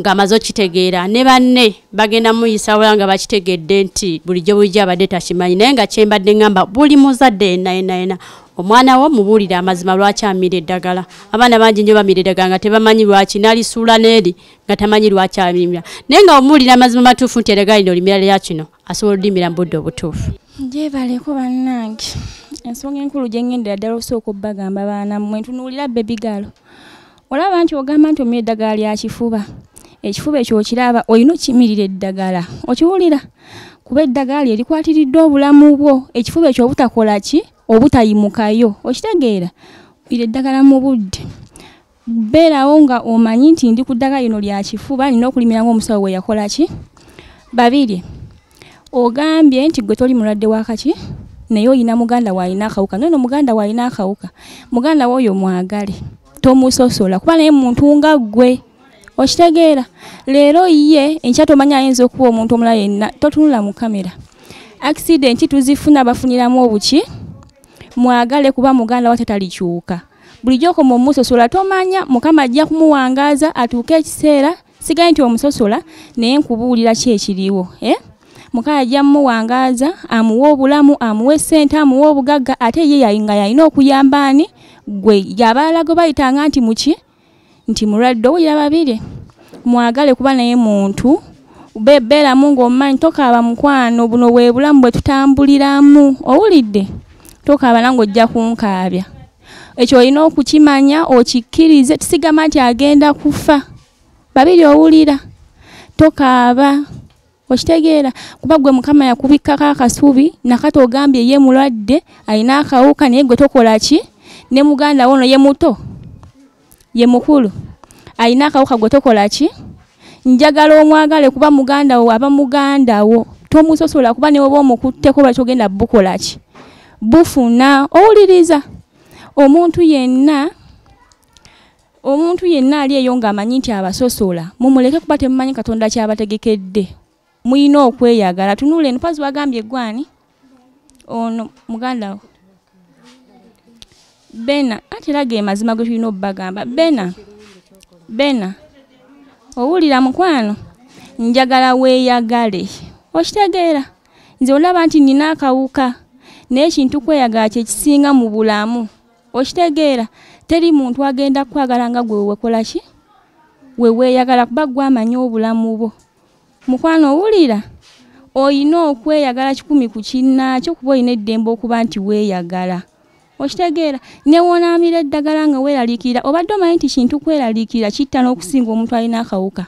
ng'amaze okitegeera ne banne bagenda muyisa wala nga bakitegedde nti bulijjo bulijjo abadde takimanyi naye nga kyembadde ngamba buli muzadde yenna yenna yenna omwana wo mubuulire amazima lwaki amira eddagala abaana bangi nnyo bamira eddagala nga tebamanyi lwaki nalisuula n'eri nga tamanyi lwaki amira naye nga omuwulire amazima matuufu nti eddagala lino olimira lya kino asobola oddimira mu budde obutuufu gyebaleko bannange ensonga enkulu gye ŋŋendera ddala okusooka obbagamba baana mmwe ntunuulira bebigalo olaba nti ogamba nti omira eddagala lya kifuba ekifuba ekyo okiraba olina okimirira eddagala okiwulira kuba eddagala erikwatiridde obulamu bwo ekifuba ekyo obutakola ki obutayimukayo okitegeera ire eddagala mu budde beerawo nga omanyi nti ndi ku ddagala lino lya kifuba nina okulimira ng'omusawo we yakola ki babiri ogambye nti gwe toli mulwadde wakaki naye olina muganda waalina akawuka ngeno muganda waalina akawuka muganda woyo mwagale tomusosola kuba naye muntu nga ggwe okitegeera leero ye enkya tomanya ayinza okuba omuntu omulala yenna totunula mu kamera aksidenti tuzifuna bafuniramu obuki mwagale kuba muganda wate talikyuka bulijjo okoma omusosola tomanya mukama ajja kumuwangaaza atuuka ekiseera sigaye nti omusosola naye nkubuulira ki ekiriwo mukama ajja mumuwangaaza amuwa obulamu amuwa essente amuwa obugagga ate ye yayinga yalina okuyamba ani gwe abalala gwe bayitanga nti muki nti mulwadde owulira babiri mwagale kuba naye muntu bebeeramu ng'omumanyi tokaaba mukwano buno bwe bulamu bwe tutambuliramu owulidde tokaaba nange ojja kunkaabya Echo ino kuchimanya ochikirize tisigamaji agenda kufa. Babili owulira toka aba oshitegeera kuba gwe mukama yakubika kakasubi nakato ogambye ye mulwadde ayina akawuka naye gwe tokola ki ne muganda wono ye muto ye mukulu ayina akawuka gwe tokola ki njagala omwagale kuba muganda wo aba muganda wo tomusosola kuba newe bomukutteko lwakyogenda bukola ki bufuna owuliriza omuntu yenna omuntu yenna ali eyo ng'amanyi nti abasosola mumuleke kuba temumanyi Katonda kyabategekedde mulina okweyagala tunule npazi wagambye gwani ono muganda wo Bena ate lage mazima gwe tulina obbagamba Bena Bena owulira mukwano njagala weeyagale okitegeera nze olaba nti nina akawuka n'ekintu kweyagala kye kisinga mu bulamu okitegeera teri muntu agenda kwagala nga gwe wekola ki we weeyagala kuba gwamanyi obulamu bwo mukwano owulira oyina okweyagala kikumi ku kinnaakyo kuba oyina eddembe okuba nti weeyagala okitegeera newonaamira eddagala nga weeraliikirira obadde omanyi nti kintu kweraliikirira kitta n'okusinga omuntu alina akawuka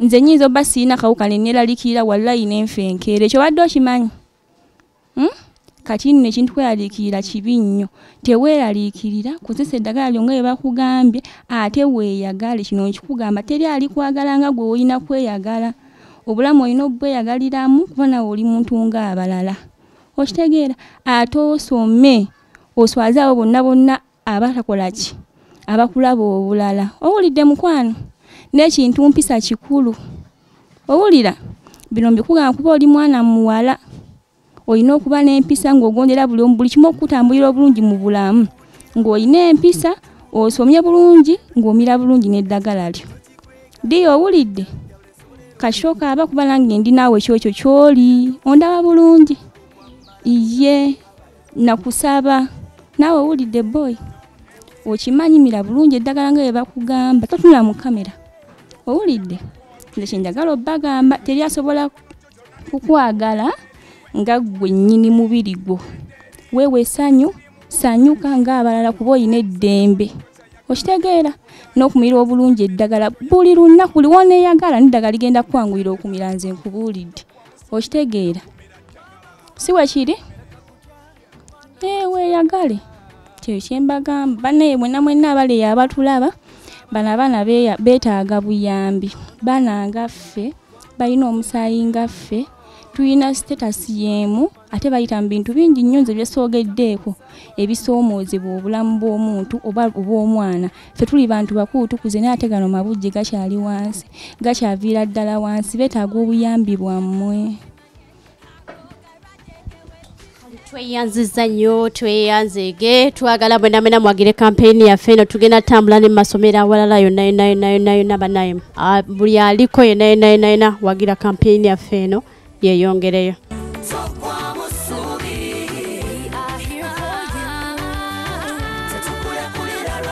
nze nnyinza obba siina akawuka ne neeraliikirira wallayi n'enfa enkeera ekyo badde okimanyi kati nne kintu kweraliikirira kibi nnyo teweeraliikirira kozesa eddagala lyonga lye bakugambye ate weeyagale kino nkikugamba teri ali kwagala nga gwe olina kweyagala obulamu olina obweyagaliramu kuba nawe oli muntu ng'abalala okitegeera ate osome oswaze abo bonna bonna abatakola ki abakulaba obulala owulidde mukwano n'ekintu mpisa kikulu owulira bino mbikugamba kuba oli mwana muwala oyina okuba n'empisa ng'ogondera buli omu buli kimu okutambulira obulungi mu bulamu ng'olina empisa osomye bulungi ng'omira bulungi n'eddagala lyo ddi owulidde kasooka aba kuba nange ndi naawe kyokyo ky'oli ondaba bulungi iye nakusaba naawe owulidde boy okimanyimira bulungi eddagala nga bye bakugamba totunula mu kamera owulidde nze kye njagala obbagamba teri asobola kukwagala nga gwe nnyini mubiri gwo wewe sanyu sanyuka ng'abalala kuba oyina eddembe okitegeera n'okumira obulungi eddagala buli lunaku liwoneeyagala neddagala ligenda kwanguira okumira nze nkubuulidde okitegeera si wekiri weeyagale kyeyo kye mbagamba bannaye mwenna mwenna abaleeyo abatulaba bano abaana beetaaga buyambi baana ngaffe balina omusaayi ngaffe tulina status yemu ate bayita mu bintu bingi nnyo nze byesoogeddeeko ebisoomozebwa obulamu bw'omuntu oba obw'omwana ffe tuli bantu bakulu tukuze naye ate gano mabujje gakyali wansi gakyaviira ddala wansi beetaaga obuyambi bwammwe tweyanziza nnyo tweyanzege twagala mwena mwena mwagire kampeyini yaffe eno tugenda tambula ne masomero awalala yonna yonna yonna yonna banaye buli aliko yonna yonna yonna wagira kampeyini yaffe eno yeyongereyo.